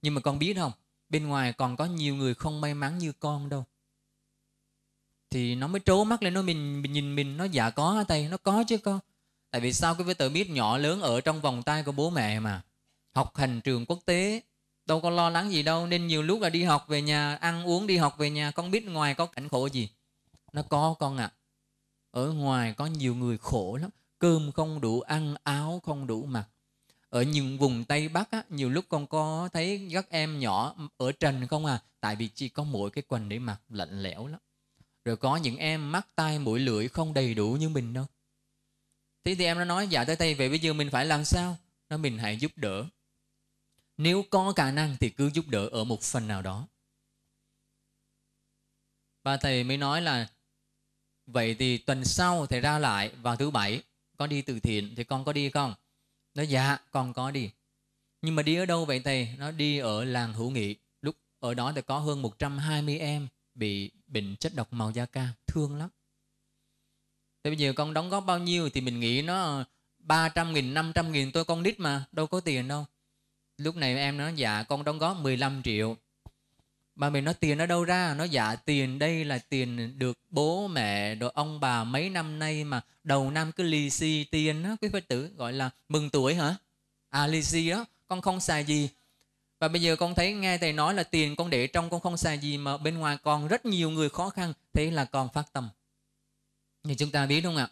Nhưng mà con biết không, bên ngoài còn có nhiều người không may mắn như con đâu. Thì nó mới trố mắt lên, nó mình, mình nhìn mình, nó dạ có hả thầy? Nó có chứ con. Tại vì sao? Cái với tờ biết nhỏ lớn ở trong vòng tay của bố mẹ mà, học hành trường quốc tế, đâu có lo lắng gì đâu. Nên nhiều lúc là đi học về nhà, ăn uống đi học về nhà, con biết ngoài có cảnh khổ gì? Nó có con ạ. À, ở ngoài có nhiều người khổ lắm, cơm không đủ ăn, áo không đủ mặc. Ở những vùng Tây Bắc á, nhiều lúc con có thấy các em nhỏ ở trần không à? Tại vì chỉ có mỗi cái quần để mặc, lạnh lẽo lắm. Rồi có những em mắt tai mũi lưỡi không đầy đủ như mình đâu. Thế thì em nó nói dạ tới Tây về bây giờ mình phải làm sao? Nó mình hãy giúp đỡ. Nếu có khả năng thì cứ giúp đỡ ở một phần nào đó. Và thầy mới nói là vậy thì tuần sau thầy ra lại vào thứ bảy, con đi từ thiện thì con có đi không? Nó dạ con có đi. Nhưng mà đi ở đâu vậy thầy? Nó đi ở làng Hữu Nghị. Lúc ở đó thì có hơn một trăm hai mươi em bị bệnh chất độc màu da cam, thương lắm. Thế bây giờ con đóng góp bao nhiêu? Thì mình nghĩ nó ba trăm nghìn, năm trăm nghìn, tôi con nít mà, đâu có tiền đâu. Lúc này em nó dạ con đóng góp mười lăm triệu. Ba mình nói tiền ở đâu ra? Nó dạ tiền đây là tiền được bố mẹ rồi ông bà mấy năm nay mà đầu năm cứ lì xì tiền đó, quý Phật tử gọi là mừng tuổi hả? À lì xì đó, con không xài gì. Và bây giờ con thấy nghe thầy nói là tiền con để trong con không xài gì mà bên ngoài còn rất nhiều người khó khăn, thế là con phát tâm. Như chúng ta biết đúng không ạ?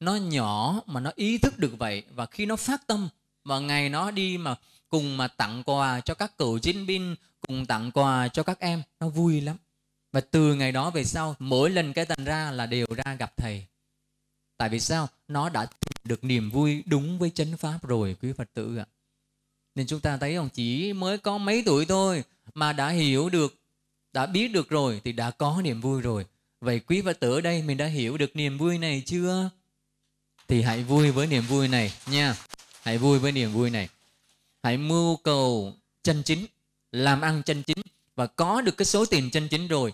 Nó nhỏ mà nó ý thức được vậy, và khi nó phát tâm mà ngày nó đi mà cùng mà tặng quà cho các cựu chiến binh, cùng tặng quà cho các em, nó vui lắm. Và từ ngày đó về sau, mỗi lần cái Thành ra là đều ra gặp thầy. Tại vì sao? Nó đã được niềm vui đúng với chánh pháp rồi quý Phật tử ạ. Nên chúng ta thấy không, chỉ mới có mấy tuổi thôi mà đã hiểu được, đã biết được rồi thì đã có niềm vui rồi. Vậy quý Phật tử ở đây mình đã hiểu được niềm vui này chưa? Thì hãy vui với niềm vui này nha. Hãy vui với niềm vui này. Hãy mưu cầu chân chính, làm ăn chân chính, và có được cái số tiền chân chính rồi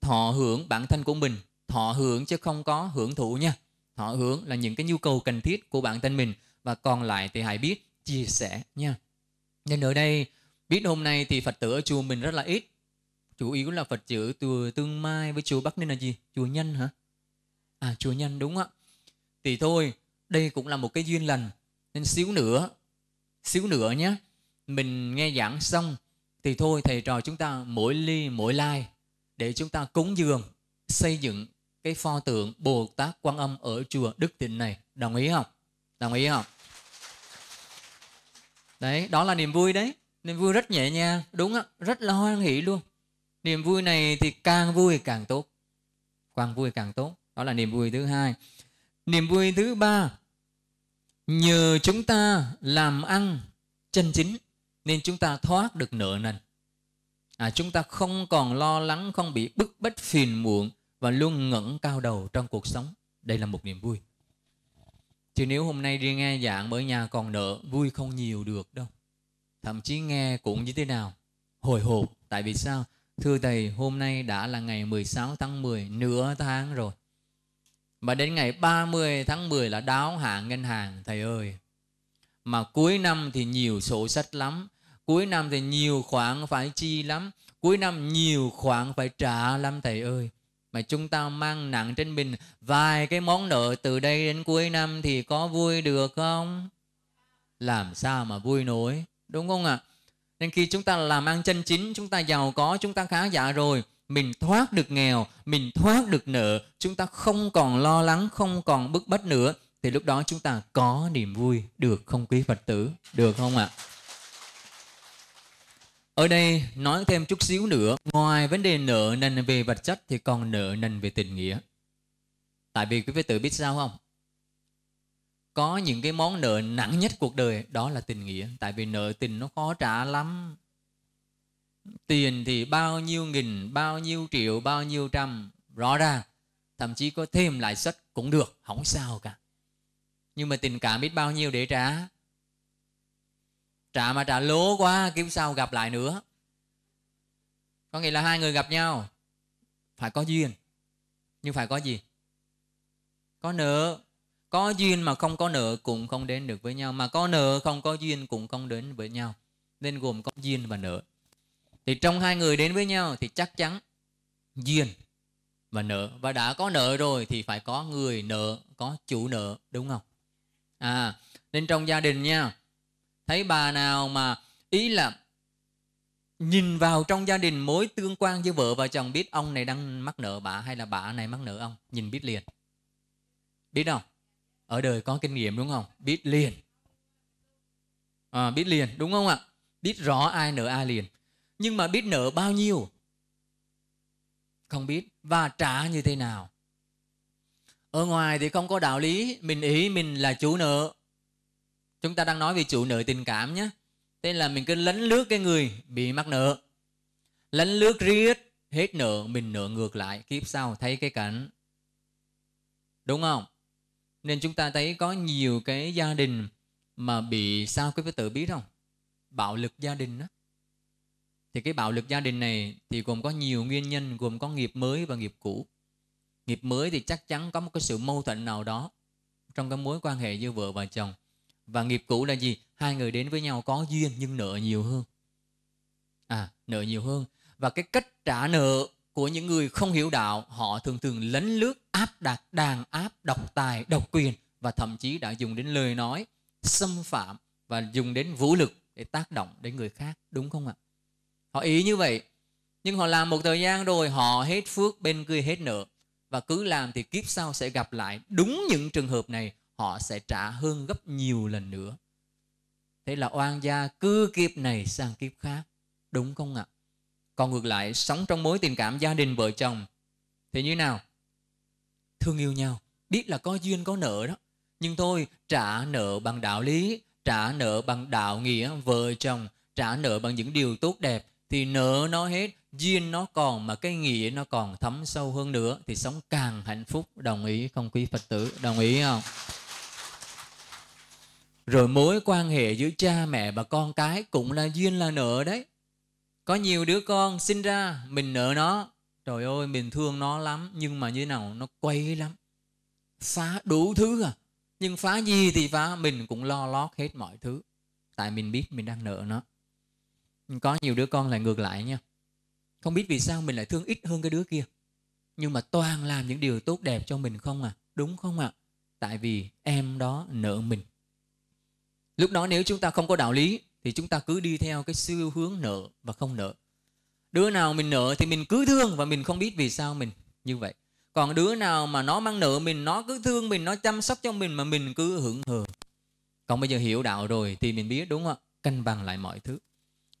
thọ hưởng bản thân của mình. Thọ hưởng chứ không có hưởng thụ nha. Thọ hưởng là những cái nhu cầu cần thiết của bản thân mình, và còn lại thì hãy biết chia sẻ nha. Nên ở đây biết hôm nay thì Phật tử ở chùa mình rất là ít. Chủ yếu là Phật tử từ Tương Mai với chùa Bắc Ninh là gì? Chùa Nhân hả? À chùa Nhân đúng á. Thì thôi, đây cũng là một cái duyên lành. Nên xíu nữa, xíu nữa nhé, mình nghe giảng xong thì thôi thầy trò chúng ta mỗi ly mỗi lai để chúng ta cúng dường xây dựng cái pho tượng Bồ Tát Quan Âm ở chùa Đức Thịnh này. Đồng ý không? Đồng ý không? Đấy, đó là niềm vui đấy. Niềm vui rất nhẹ nhàng, đúng á, rất là hoan hỷ luôn. Niềm vui này thì càng vui càng tốt. Càng vui càng tốt. Đó là niềm vui thứ hai. Niềm vui thứ ba, nhờ chúng ta làm ăn chân chính nên chúng ta thoát được nợ nần. À, chúng ta không còn lo lắng, không bị bức bách phiền muộn và luôn ngẩng cao đầu trong cuộc sống. Đây là một niềm vui. Chứ nếu hôm nay đi nghe giảng bởi nhà còn nợ, vui không nhiều được đâu. Thậm chí nghe cũng như thế nào? Hồi hộp. Tại vì sao? Thưa thầy, hôm nay đã là ngày mười sáu tháng mười, nửa tháng rồi. Mà đến ngày ba mươi tháng mười là đáo hạn ngân hàng, thầy ơi. Mà cuối năm thì nhiều sổ sách lắm. Cuối năm thì nhiều khoản phải chi lắm. Cuối năm nhiều khoản phải trả lắm thầy ơi. Mà chúng ta mang nặng trên mình vài cái món nợ từ đây đến cuối năm thì có vui được không? Làm sao mà vui nổi, đúng không ạ? À? Nên khi chúng ta làm ăn chân chính, chúng ta giàu có, chúng ta khá giả rồi, mình thoát được nghèo, mình thoát được nợ, chúng ta không còn lo lắng, không còn bức bách nữa, thì lúc đó chúng ta có niềm vui, được không quý Phật tử? Được không ạ? À? Ở đây nói thêm chút xíu nữa, ngoài vấn đề nợ nần về vật chất thì còn nợ nần về tình nghĩa. Tại vì quý vị tự biết sao không? Có những cái món nợ nặng nhất cuộc đời đó là tình nghĩa. Tại vì nợ tình nó khó trả lắm. Tiền thì bao nhiêu nghìn, bao nhiêu triệu, bao nhiêu trăm, rõ ràng. Thậm chí có thêm lãi suất cũng được, không sao cả. Nhưng mà tình cảm biết bao nhiêu để trả. Trả mà trả lố quá, kiếm sao gặp lại nữa. Có nghĩa là hai người gặp nhau phải có duyên. Nhưng phải có gì? Có nợ. Có duyên mà không có nợ cũng không đến được với nhau. Mà có nợ không có duyên cũng không đến với nhau. Nên gồm có duyên và nợ. Thì trong hai người đến với nhau thì chắc chắn duyên và nợ. Và đã có nợ rồi thì phải có người nợ, có chủ nợ, đúng không? À, nên trong gia đình nha, thấy bà nào mà ý là nhìn vào trong gia đình mối tương quan với vợ và chồng, biết ông này đang mắc nợ bà hay là bà này mắc nợ ông, nhìn biết liền. Biết không? Ở đời có kinh nghiệm đúng không? Biết liền. À, biết liền đúng không ạ? Biết rõ ai nợ ai liền. Nhưng mà biết nợ bao nhiêu? Không biết. Và trả như thế nào? Ở ngoài thì không có đạo lý. Mình ý mình là chủ nợ. Chúng ta đang nói về chủ nợ tình cảm nhé. Thế là mình cứ lấn lướt cái người bị mắc nợ, lấn lướt riết hết nợ, mình nợ ngược lại, kiếp sau thấy cái cảnh, đúng không? Nên chúng ta thấy có nhiều cái gia đình mà bị sao quý vị tự biết không? Bạo lực gia đình đó. Thì cái bạo lực gia đình này thì gồm có nhiều nguyên nhân, gồm có nghiệp mới và nghiệp cũ. Nghiệp mới thì chắc chắn có một cái sự mâu thuẫn nào đó trong cái mối quan hệ giữa vợ và chồng. Và nghiệp cũ là gì? Hai người đến với nhau có duyên nhưng nợ nhiều hơn. À, nợ nhiều hơn. Và cái cách trả nợ của những người không hiểu đạo, họ thường thường lấn lướt, áp đặt, đàn áp, độc tài, độc quyền. Và thậm chí đã dùng đến lời nói, xâm phạm và dùng đến vũ lực để tác động đến người khác, đúng không ạ? Họ ý như vậy. Nhưng họ làm một thời gian rồi họ hết phước, bên kia hết nợ. Và cứ làm thì kiếp sau sẽ gặp lại đúng những trường hợp này. Họ sẽ trả hơn gấp nhiều lần nữa. Thế là oan gia cứ kiếp này sang kiếp khác, đúng không ạ? Còn ngược lại, sống trong mối tình cảm gia đình vợ chồng thì như nào? Thương yêu nhau, biết là có duyên có nợ đó, nhưng thôi trả nợ bằng đạo lý, trả nợ bằng đạo nghĩa vợ chồng, trả nợ bằng những điều tốt đẹp. Thì nợ nó hết, duyên nó còn, mà cái nghĩa nó còn thấm sâu hơn nữa, thì sống càng hạnh phúc. Đồng ý không quý Phật tử? Đồng ý không? Rồi mối quan hệ giữa cha mẹ và con cái cũng là duyên là nợ đấy. Có nhiều đứa con sinh ra mình nợ nó. Trời ơi mình thương nó lắm, nhưng mà như nào nó quay lắm, phá đủ thứ à. Nhưng phá gì thì phá, mình cũng lo lót hết mọi thứ. Tại mình biết mình đang nợ nó. Có nhiều đứa con lại ngược lại nha. Không biết vì sao mình lại thương ít hơn cái đứa kia, nhưng mà toàn làm những điều tốt đẹp cho mình không à, đúng không ạ? À? Tại vì em đó nợ mình. Lúc đó nếu chúng ta không có đạo lý thì chúng ta cứ đi theo cái xu hướng nợ và không nợ. Đứa nào mình nợ thì mình cứ thương, và mình không biết vì sao mình như vậy. Còn đứa nào mà nó mang nợ mình, nó cứ thương mình, nó chăm sóc cho mình, mà mình cứ hưởng hờ. Còn bây giờ hiểu đạo rồi thì mình biết, đúng không ạ? Cân bằng lại mọi thứ.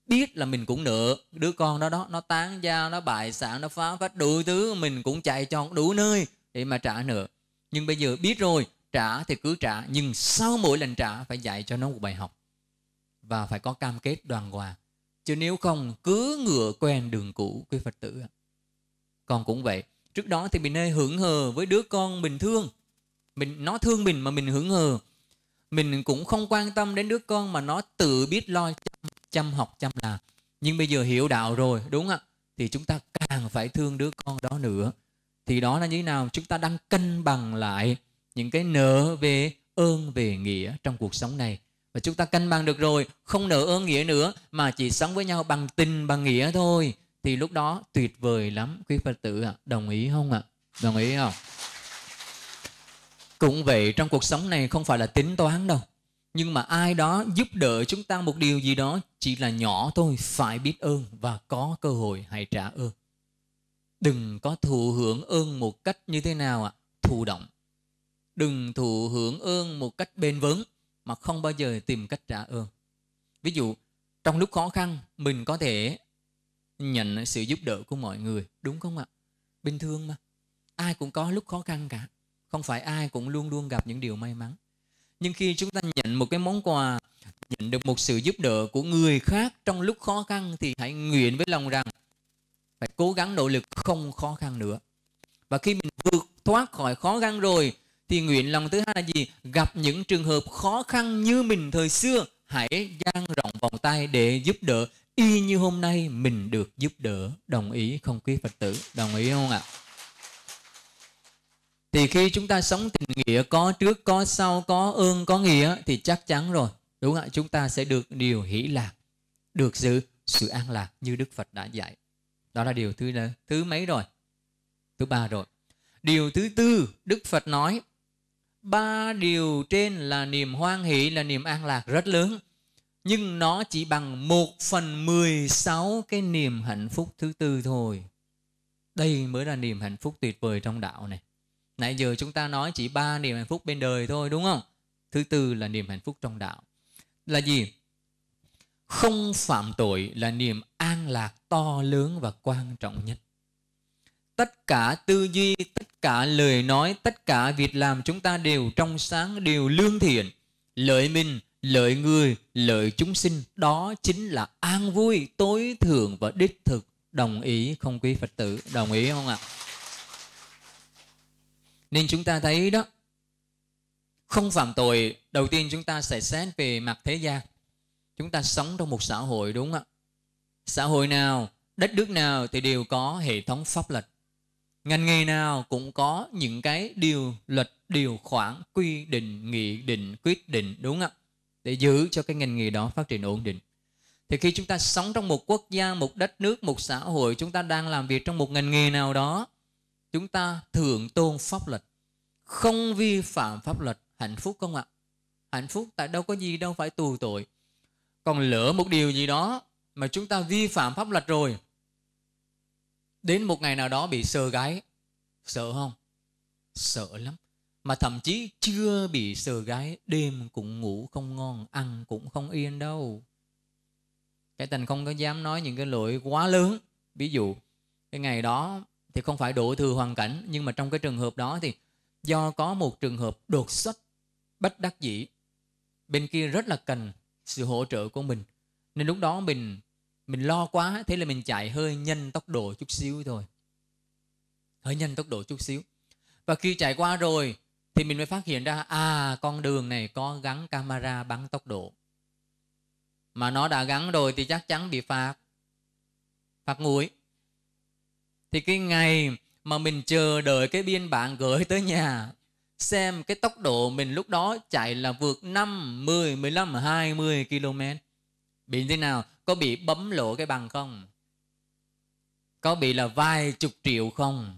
Biết là mình cũng nợ đứa con đó đó, nó tán gia, nó bại sản, nó phá phách đủ thứ, mình cũng chạy tròn đủ nơi để mà trả nợ. Nhưng bây giờ biết rồi, trả thì cứ trả, nhưng sau mỗi lần trả phải dạy cho nó một bài học và phải có cam kết đoàn hòa. Chứ nếu không cứ ngựa quen đường cũ, quý Phật tử. Con cũng vậy, trước đó thì mình hay hưởng hờ với đứa con mình thương, mình nó thương mình mà mình hưởng hờ. Mình cũng không quan tâm đến đứa con mà nó tự biết lo chăm, chăm học chăm làm. Nhưng bây giờ hiểu đạo rồi, đúng ạ, thì chúng ta càng phải thương đứa con đó nữa. Thì đó là như thế nào? Chúng ta đang cân bằng lại những cái nợ về ơn về nghĩa trong cuộc sống này. Và chúng ta cân bằng được rồi, không nợ ơn nghĩa nữa, mà chỉ sống với nhau bằng tình bằng nghĩa thôi. Thì lúc đó tuyệt vời lắm quý Phật tử ạ. Đồng ý không ạ? Đồng ý không? Cũng vậy, trong cuộc sống này không phải là tính toán đâu. Nhưng mà ai đó giúp đỡ chúng ta một điều gì đó chỉ là nhỏ thôi, phải biết ơn và có cơ hội hãy trả ơn. Đừng có thụ hưởng ơn một cách như thế nào ạ? Thụ động. Đừng thụ hưởng ơn một cách bền vững mà không bao giờ tìm cách trả ơn. Ví dụ, trong lúc khó khăn mình có thể nhận sự giúp đỡ của mọi người, đúng không ạ? Bình thường mà, ai cũng có lúc khó khăn cả. Không phải ai cũng luôn luôn gặp những điều may mắn. Nhưng khi chúng ta nhận một cái món quà, nhận được một sự giúp đỡ của người khác trong lúc khó khăn, thì hãy nguyện với lòng rằng phải cố gắng nỗ lực không khó khăn nữa. Và khi mình vượt thoát khỏi khó khăn rồi, thì nguyện lòng thứ hai là gì? Gặp những trường hợp khó khăn như mình thời xưa, hãy dang rộng vòng tay để giúp đỡ, y như hôm nay mình được giúp đỡ. Đồng ý không quý Phật tử? Đồng ý không ạ? Thì khi chúng ta sống tình nghĩa, có trước, có sau, có ơn, có nghĩa, thì chắc chắn rồi, đúng không ạ? Chúng ta sẽ được điều hỷ lạc, được sự, sự an lạc như Đức Phật đã dạy. Đó là điều thứ, thứ mấy rồi? Thứ ba rồi. Điều thứ tư, Đức Phật nói, ba điều trên là niềm hoan hỷ, là niềm an lạc rất lớn, nhưng nó chỉ bằng một phần mười sáu cái niềm hạnh phúc thứ tư thôi. Đây mới là niềm hạnh phúc tuyệt vời trong đạo này. Nãy giờ chúng ta nói chỉ ba niềm hạnh phúc bên đời thôi, đúng không? Thứ tư là niềm hạnh phúc trong đạo. Là gì? Không phạm tội là niềm an lạc to lớn và quan trọng nhất. Tất cả tư duy, tất cả lời nói, tất cả việc làm chúng ta đều trong sáng, đều lương thiện, lợi mình, lợi người, lợi chúng sinh. Đó chính là an vui tối thượng và đích thực. Đồng ý không quý Phật tử? Đồng ý không ạ? Nên chúng ta thấy đó, không phạm tội. Đầu tiên chúng ta sẽ xét về mặt thế gian. Chúng ta sống trong một xã hội, đúng không ạ? Xã hội nào, đất nước nào thì đều có hệ thống pháp luật. Ngành nghề nào cũng có những cái điều luật, điều khoản, quy định, nghị định, quyết định, đúng không ạ? Để giữ cho cái ngành nghề đó phát triển ổn định. Thì khi chúng ta sống trong một quốc gia, một đất nước, một xã hội, chúng ta đang làm việc trong một ngành nghề nào đó, chúng ta thượng tôn pháp luật, không vi phạm pháp luật, hạnh phúc không ạ? Hạnh phúc, tại đâu có gì đâu phải tù tội. Còn lỡ một điều gì đó mà chúng ta vi phạm pháp luật rồi, đến một ngày nào đó bị sờ gáy, sợ không? Sợ lắm. Mà thậm chí chưa bị sờ gáy, đêm cũng ngủ không ngon, ăn cũng không yên đâu. Cái Thành không có dám nói những cái lỗi quá lớn. Ví dụ cái ngày đó thì không phải đổ thừa hoàn cảnh, nhưng mà trong cái trường hợp đó thì do có một trường hợp đột xuất, bất đắc dĩ, bên kia rất là cần sự hỗ trợ của mình, nên lúc đó mình mình lo quá, thế là mình chạy hơi nhanh tốc độ chút xíu thôi, hơi nhanh tốc độ chút xíu. Và khi chạy qua rồi thì mình mới phát hiện ra, à, con đường này có gắn camera bắn tốc độ, mà nó đã gắn rồi thì chắc chắn bị phạt phạt nguội. Thì cái ngày mà mình chờ đợi cái biên bản gửi tới nhà, xem cái tốc độ mình lúc đó chạy là vượt năm, mười, mười lăm, hai mươi ki lô mét. Bị thế nào? Có bị bấm lỗ cái bằng không? Có bị là vài chục triệu không?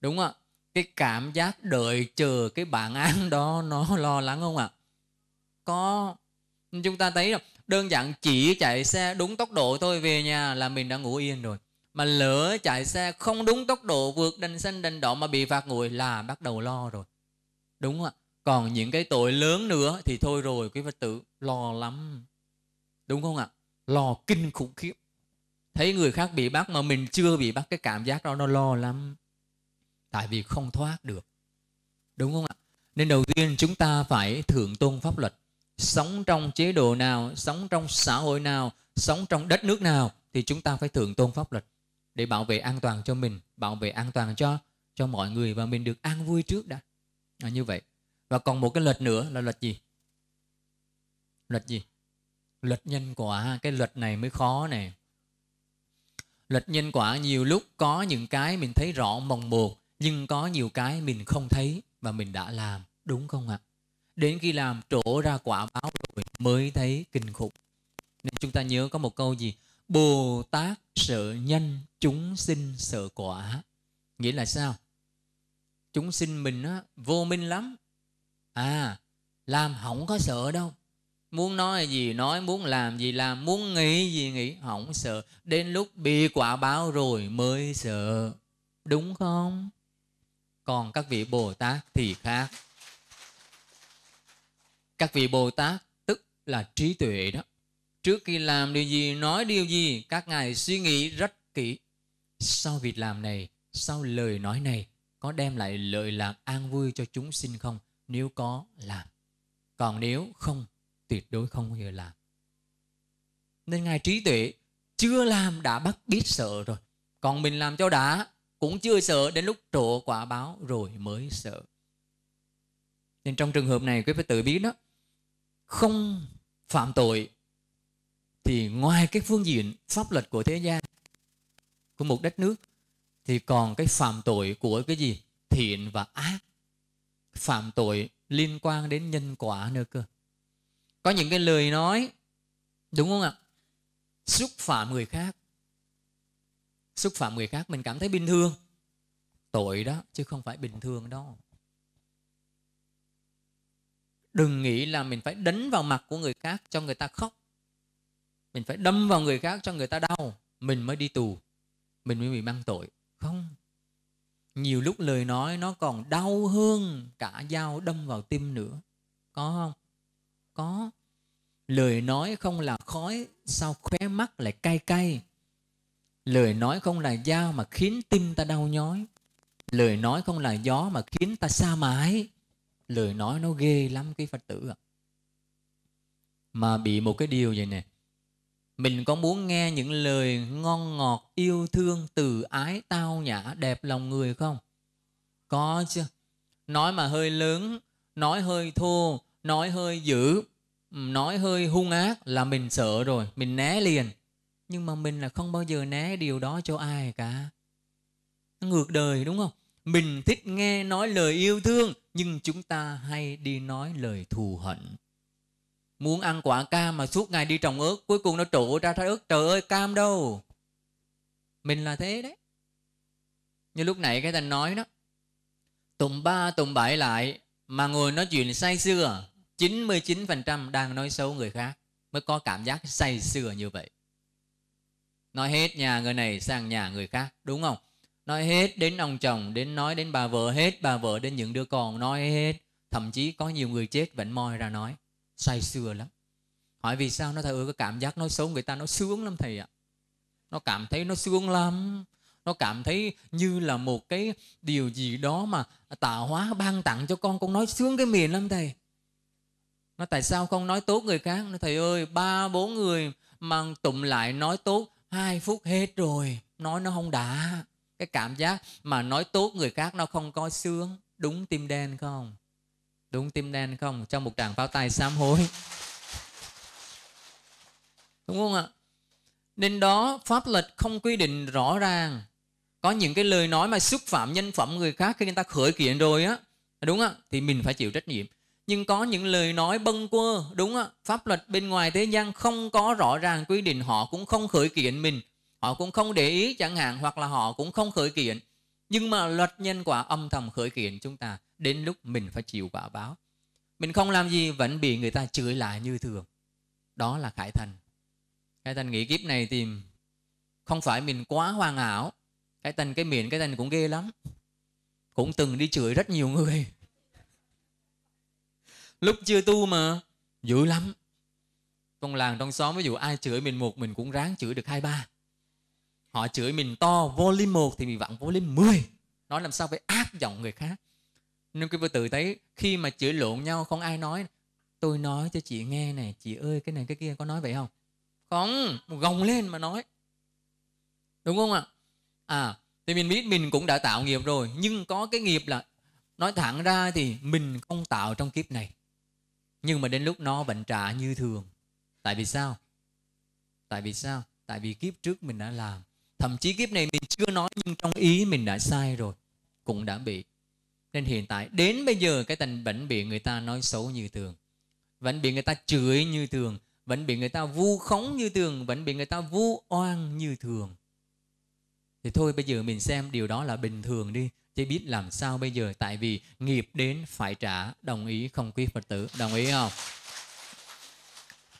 Đúng không ạ? Cái cảm giác đợi chờ cái bản án đó nó lo lắng không ạ? Có. Chúng ta thấy đơn giản chỉ chạy xe đúng tốc độ thôi về nhà là mình đã ngủ yên rồi. Mà lỡ chạy xe không đúng tốc độ, vượt đèn xanh đèn đỏ mà bị phạt nguội là bắt đầu lo rồi. Đúng không ạ? Còn những cái tội lớn nữa thì thôi rồi quý Phật tử, lo lắm. Đúng không ạ? Lo kinh khủng khiếp. Thấy người khác bị bắt mà mình chưa bị bắt, cái cảm giác đó nó lo lắm. Tại vì không thoát được. Đúng không ạ? Nên đầu tiên chúng ta phải thượng tôn pháp luật. Sống trong chế độ nào, sống trong xã hội nào, sống trong đất nước nào thì chúng ta phải thượng tôn pháp luật, để bảo vệ an toàn cho mình, bảo vệ an toàn cho cho mọi người, và mình được an vui trước đã. À, như vậy. Và còn một cái luật nữa là luật gì? Luật gì? Luật nhân quả. Cái luật này mới khó nè. Luật nhân quả nhiều lúc có những cái mình thấy rõ mồng một, nhưng có nhiều cái mình không thấy và mình đã làm, đúng không ạ? Đến khi làm trổ ra quả báo rồi mới thấy kinh khủng. Nên chúng ta nhớ có một câu gì? Bồ Tát sợ nhân, chúng sinh sợ quả. Nghĩa là sao? Chúng sinh mình á, vô minh lắm. À, làm không có sợ đâu. Muốn nói gì nói, muốn làm gì làm, muốn nghĩ gì nghĩ, không sợ. Đến lúc bị quả báo rồi mới sợ. Đúng không? Còn các vị Bồ Tát thì khác. Các vị Bồ Tát tức là trí tuệ đó. Trước khi làm điều gì, nói điều gì, các ngài suy nghĩ rất kỹ. Sau việc làm này, sau lời nói này, có đem lại lợi lạc an vui cho chúng sinh không? Nếu có, làm. Còn nếu không, tuyệt đối không hề làm. Nên Ngài trí tuệ chưa làm đã bắt biết sợ rồi. Còn mình làm cho đã, cũng chưa sợ, đến lúc trổ quả báo rồi mới sợ. Nên trong trường hợp này quý vị tự biết đó, không phạm tội thì ngoài cái phương diện pháp luật của thế gian, của một đất nước, thì còn cái phạm tội của cái gì? Thiện và ác. Phạm tội liên quan đến nhân quả nữa cơ. Có những cái lời nói, đúng không ạ? Xúc phạm người khác. Xúc phạm người khác mình cảm thấy bình thường. Tội đó, chứ không phải bình thường đâu. Đừng nghĩ là mình phải đánh vào mặt của người khác cho người ta khóc. Mình phải đâm vào người khác cho người ta đau. Mình mới đi tù. Mình mới bị mang tội. Không. Nhiều lúc lời nói nó còn đau hơn cả dao đâm vào tim nữa. Có không? Có. Lời nói không là khói, sao khóe mắt lại cay cay. Lời nói không là dao mà khiến tim ta đau nhói. Lời nói không là gió mà khiến ta sa mãi. Lời nói nó ghê lắm cái Phật tử ạ. Mà bị một cái điều vậy nè, mình có muốn nghe những lời ngon ngọt, yêu thương, từ ái, tao nhã, đẹp lòng người không? Có chứ. Nói mà hơi lớn, nói hơi thô, nói hơi dữ, nói hơi hung ác là mình sợ rồi, mình né liền. Nhưng mà mình là không bao giờ né điều đó cho ai cả. Ngược đời đúng không? Mình thích nghe nói lời yêu thương, nhưng chúng ta hay đi nói lời thù hận. Muốn ăn quả cam mà suốt ngày đi trồng ớt, cuối cùng nó trổ ra trái ớt. Trời ơi, cam đâu. Mình là thế đấy. Như lúc nãy cái Thành nói đó, tùm ba tùm bảy lại mà ngồi nói chuyện say sưa, chín mươi chín phần trăm đang nói xấu người khác. Mới có cảm giác say sưa như vậy. Nói hết nhà người này sang nhà người khác, đúng không? Nói hết đến ông chồng, đến nói đến bà vợ hết, bà vợ đến những đứa con nói hết. Thậm chí có nhiều người chết vẫn moi ra nói. Say sưa lắm. Hỏi vì sao? Nó thầy ơi, cái cảm giác nói xấu người ta nó sướng lắm thầy ạ. Nó cảm thấy nó sướng lắm. Nó cảm thấy như là một cái điều gì đó mà tạo hóa ban tặng cho con. Con nói sướng cái miệng lắm thầy. Nó tại sao không nói tốt người khác? Nó thầy ơi, ba bốn người mang tụng lại nói tốt hai phút hết rồi. Nói nó không đã. Cái cảm giác mà nói tốt người khác nó không có sướng. Đúng tim đen không? Đúng tim đen không? Trong một tràng pháo tay sám hối. Đúng không ạ? Nên đó, pháp luật không quy định rõ ràng. Có những cái lời nói mà xúc phạm nhân phẩm người khác khi người ta khởi kiện rồi á, đúng không ạ? Thì mình phải chịu trách nhiệm. Nhưng có những lời nói bâng quơ, đúng không ạ? Pháp luật bên ngoài thế gian không có rõ ràng quy định, họ cũng không khởi kiện mình. Họ cũng không để ý chẳng hạn, hoặc là họ cũng không khởi kiện. Nhưng mà luật nhân quả âm thầm khởi kiện chúng ta. Đến lúc mình phải chịu quả báo. Mình không làm gì vẫn bị người ta chửi lại như thường. Đó là Khải Thành. Khải Thành nghĩ kiếp này thì không phải mình quá hoàn hảo. Khải Thành cái miệng Khải Thành cũng ghê lắm. Cũng từng đi chửi rất nhiều người. Lúc chưa tu mà dữ lắm. Trong làng trong xóm ví dụ ai chửi mình một, mình cũng ráng chửi được hai ba. Họ chửi mình to volume một thì mình vặn volume mười. Nói làm sao phải áp giọng người khác. Nên quý Phật tử thấy khi mà chửi lộn nhau không ai nói. Tôi nói cho chị nghe này, chị ơi cái này cái kia, có nói vậy không? Không, gồng lên mà nói. Đúng không ạ? À, thì mình biết mình cũng đã tạo nghiệp rồi. Nhưng có cái nghiệp là nói thẳng ra thì mình không tạo trong kiếp này. Nhưng mà đến lúc nó vẫn trả như thường. Tại vì sao? Tại vì sao? Tại vì kiếp trước mình đã làm. Thậm chí kiếp này mình chưa nói nhưng trong ý mình đã sai rồi. Cũng đã bị. Nên hiện tại đến bây giờ cái Thành vẫn bị người ta nói xấu như thường. Vẫn bị người ta chửi như thường. Vẫn bị người ta vu khống như thường. Vẫn bị người ta vu oan như thường. Thì thôi bây giờ mình xem điều đó là bình thường đi. Chứ biết làm sao bây giờ. Tại vì nghiệp đến phải trả. Đồng ý không quý Phật tử? Đồng ý không?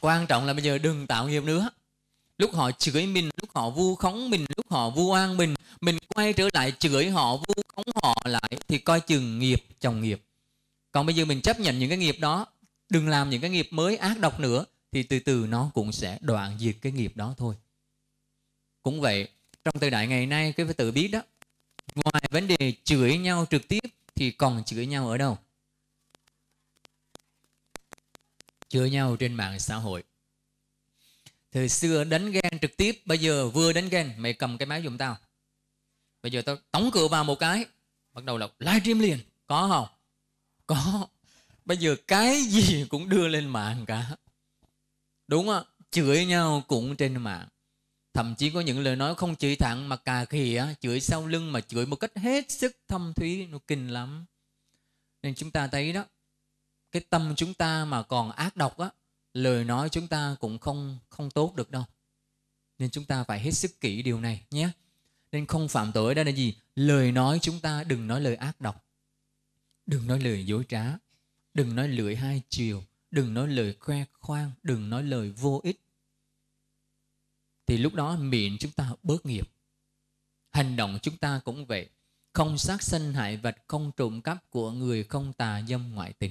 Quan trọng là bây giờ đừng tạo nghiệp nữa. Lúc họ chửi mình, lúc họ vu khống mình, lúc họ vu oan mình, mình quay trở lại chửi họ, vu khống họ lại thì coi chừng nghiệp chồng nghiệp. Còn bây giờ mình chấp nhận những cái nghiệp đó, đừng làm những cái nghiệp mới ác độc nữa, thì từ từ nó cũng sẽ đoạn diệt cái nghiệp đó thôi. Cũng vậy, trong thời đại ngày nay, quý Phật tử biết đó, Ngoài vấn đề chửi nhau trực tiếp thì còn chửi nhau ở đâu? Chửi nhau trên mạng xã hội. Thời xưa đánh ghen trực tiếp, bây giờ vừa đánh ghen, mày cầm cái máy giùm tao, bây giờ tao tống cửa vào một cái, bắt đầu là live stream liền. Có không? Có. Bây giờ cái gì cũng đưa lên mạng cả, đúng không? Chửi nhau cũng trên mạng. Thậm chí có những lời nói không chửi thẳng mà cà khịa, chửi sau lưng, mà chửi một cách hết sức thâm thúy, nó kinh lắm. Nên chúng ta thấy đó, cái tâm chúng ta mà còn ác độc á, lời nói chúng ta cũng không không tốt được đâu. Nên chúng ta phải hết sức kỹ điều này nhé. Nên không phạm tội đó là gì? Lời nói chúng ta đừng nói lời ác độc, đừng nói lời dối trá, đừng nói lưỡi hai chiều, đừng nói lời khoe khoang, đừng nói lời vô ích. Thì lúc đó miệng chúng ta bớt nghiệp. Hành động chúng ta cũng vậy, không sát sanh hại vật, không trộm cắp của người, không tà dâm ngoại tình,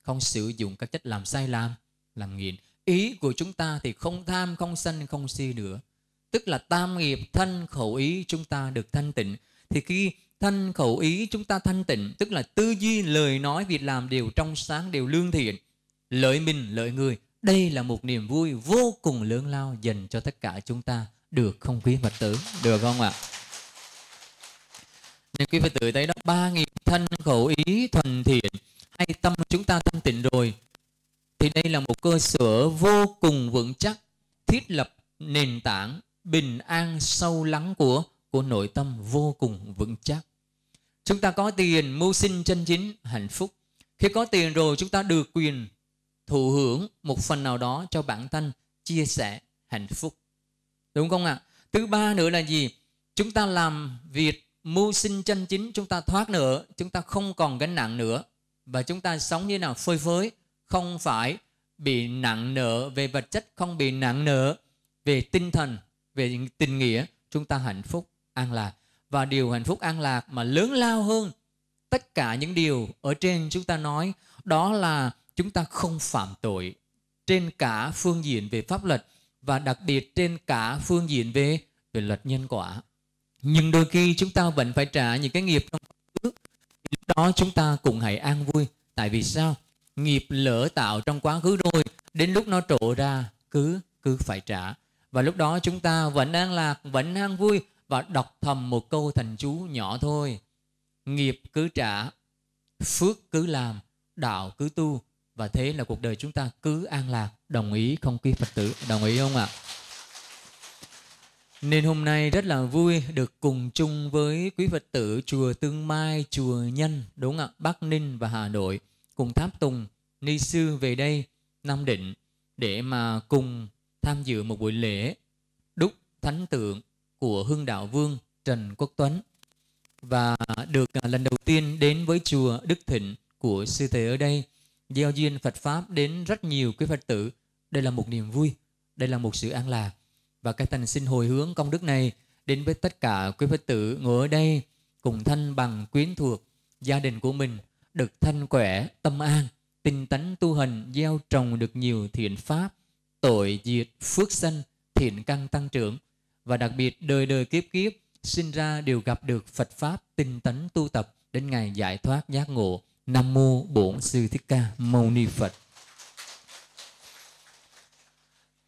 không sử dụng các chất làm sai làm, làm nghiện. Ý của chúng ta thì không tham, không sân, không si nữa. Tức là tam nghiệp thân khẩu ý chúng ta được thanh tịnh. Thì khi thân khẩu ý chúng ta thanh tịnh, tức là tư duy, lời nói, việc làm đều trong sáng, đều lương thiện, lợi mình, lợi người. Đây là một niềm vui vô cùng lớn lao dành cho tất cả chúng ta. Được không quý Phật tử? Được không ạ? Nên quý Phật tử thấy đó, ba nghiệp thân khẩu ý thuần thiện hay tâm chúng ta thanh tịnh rồi, thì đây là một cơ sở vô cùng vững chắc, thiết lập nền tảng bình an sâu lắng của của nội tâm vô cùng vững chắc. Chúng ta có tiền mưu sinh chân chính hạnh phúc. Khi có tiền rồi chúng ta được quyền thụ hưởng một phần nào đó cho bản thân, chia sẻ hạnh phúc, đúng không ạ? Thứ ba nữa là gì? Chúng ta làm việc mưu sinh chân chính, chúng ta thoát nữa, chúng ta không còn gánh nặng nữa, và chúng ta sống như nào phơi phới, không phải bị nặng nợ về vật chất, không bị nặng nợ về tinh thần, về tình nghĩa. Chúng ta hạnh phúc an lạc. Và điều hạnh phúc an lạc mà lớn lao hơn tất cả những điều ở trên chúng ta nói, đó là chúng ta không phạm tội trên cả phương diện về pháp luật, và đặc biệt trên cả phương diện về, về luật nhân quả. Nhưng đôi khi chúng ta vẫn phải trả những cái nghiệp trong quá khứ. Lúc đó chúng ta cũng hãy an vui. Tại vì sao? Nghiệp lỡ tạo trong quá khứ rồi, đến lúc nó trổ ra cứ cứ phải trả. Và lúc đó chúng ta vẫn an lạc, vẫn an vui, và đọc thầm một câu thành chú nhỏ thôi: nghiệp cứ trả, phước cứ làm, đạo cứ tu. Và thế là cuộc đời chúng ta cứ an lạc. Đồng ý không quý Phật tử? Đồng ý không ạ? Nên hôm nay rất là vui được cùng chung với quý Phật tử chùa Tương Mai, chùa Nhân, đúng ạ, Bắc Ninh và Hà Nội, cùng Tháp Tùng, Ni Sư về đây, Nam Định, để mà cùng tham dự một buổi lễ đúc thánh tượng của Hưng Đạo Vương Trần Quốc Tuấn. Và được lần đầu tiên đến với chùa Đức Thịnh của Sư Thầy ở đây, gieo duyên Phật Pháp đến rất nhiều quý Phật tử. Đây là một niềm vui, đây là một sự an lạc. Và cái thành xin hồi hướng công đức này đến với tất cả quý Phật tử ngồi ở đây, cùng thân bằng quyến thuộc, gia đình của mình được thanh khỏe, tâm an, tinh tấn tu hành, gieo trồng được nhiều thiện pháp, tội diệt, phước sanh, thiện căn tăng trưởng. Và đặc biệt đời đời kiếp kiếp sinh ra đều gặp được Phật Pháp, tinh tấn tu tập đến ngày giải thoát giác ngộ. Nam Mô Bổn Sư Thích Ca Mâu Ni Phật.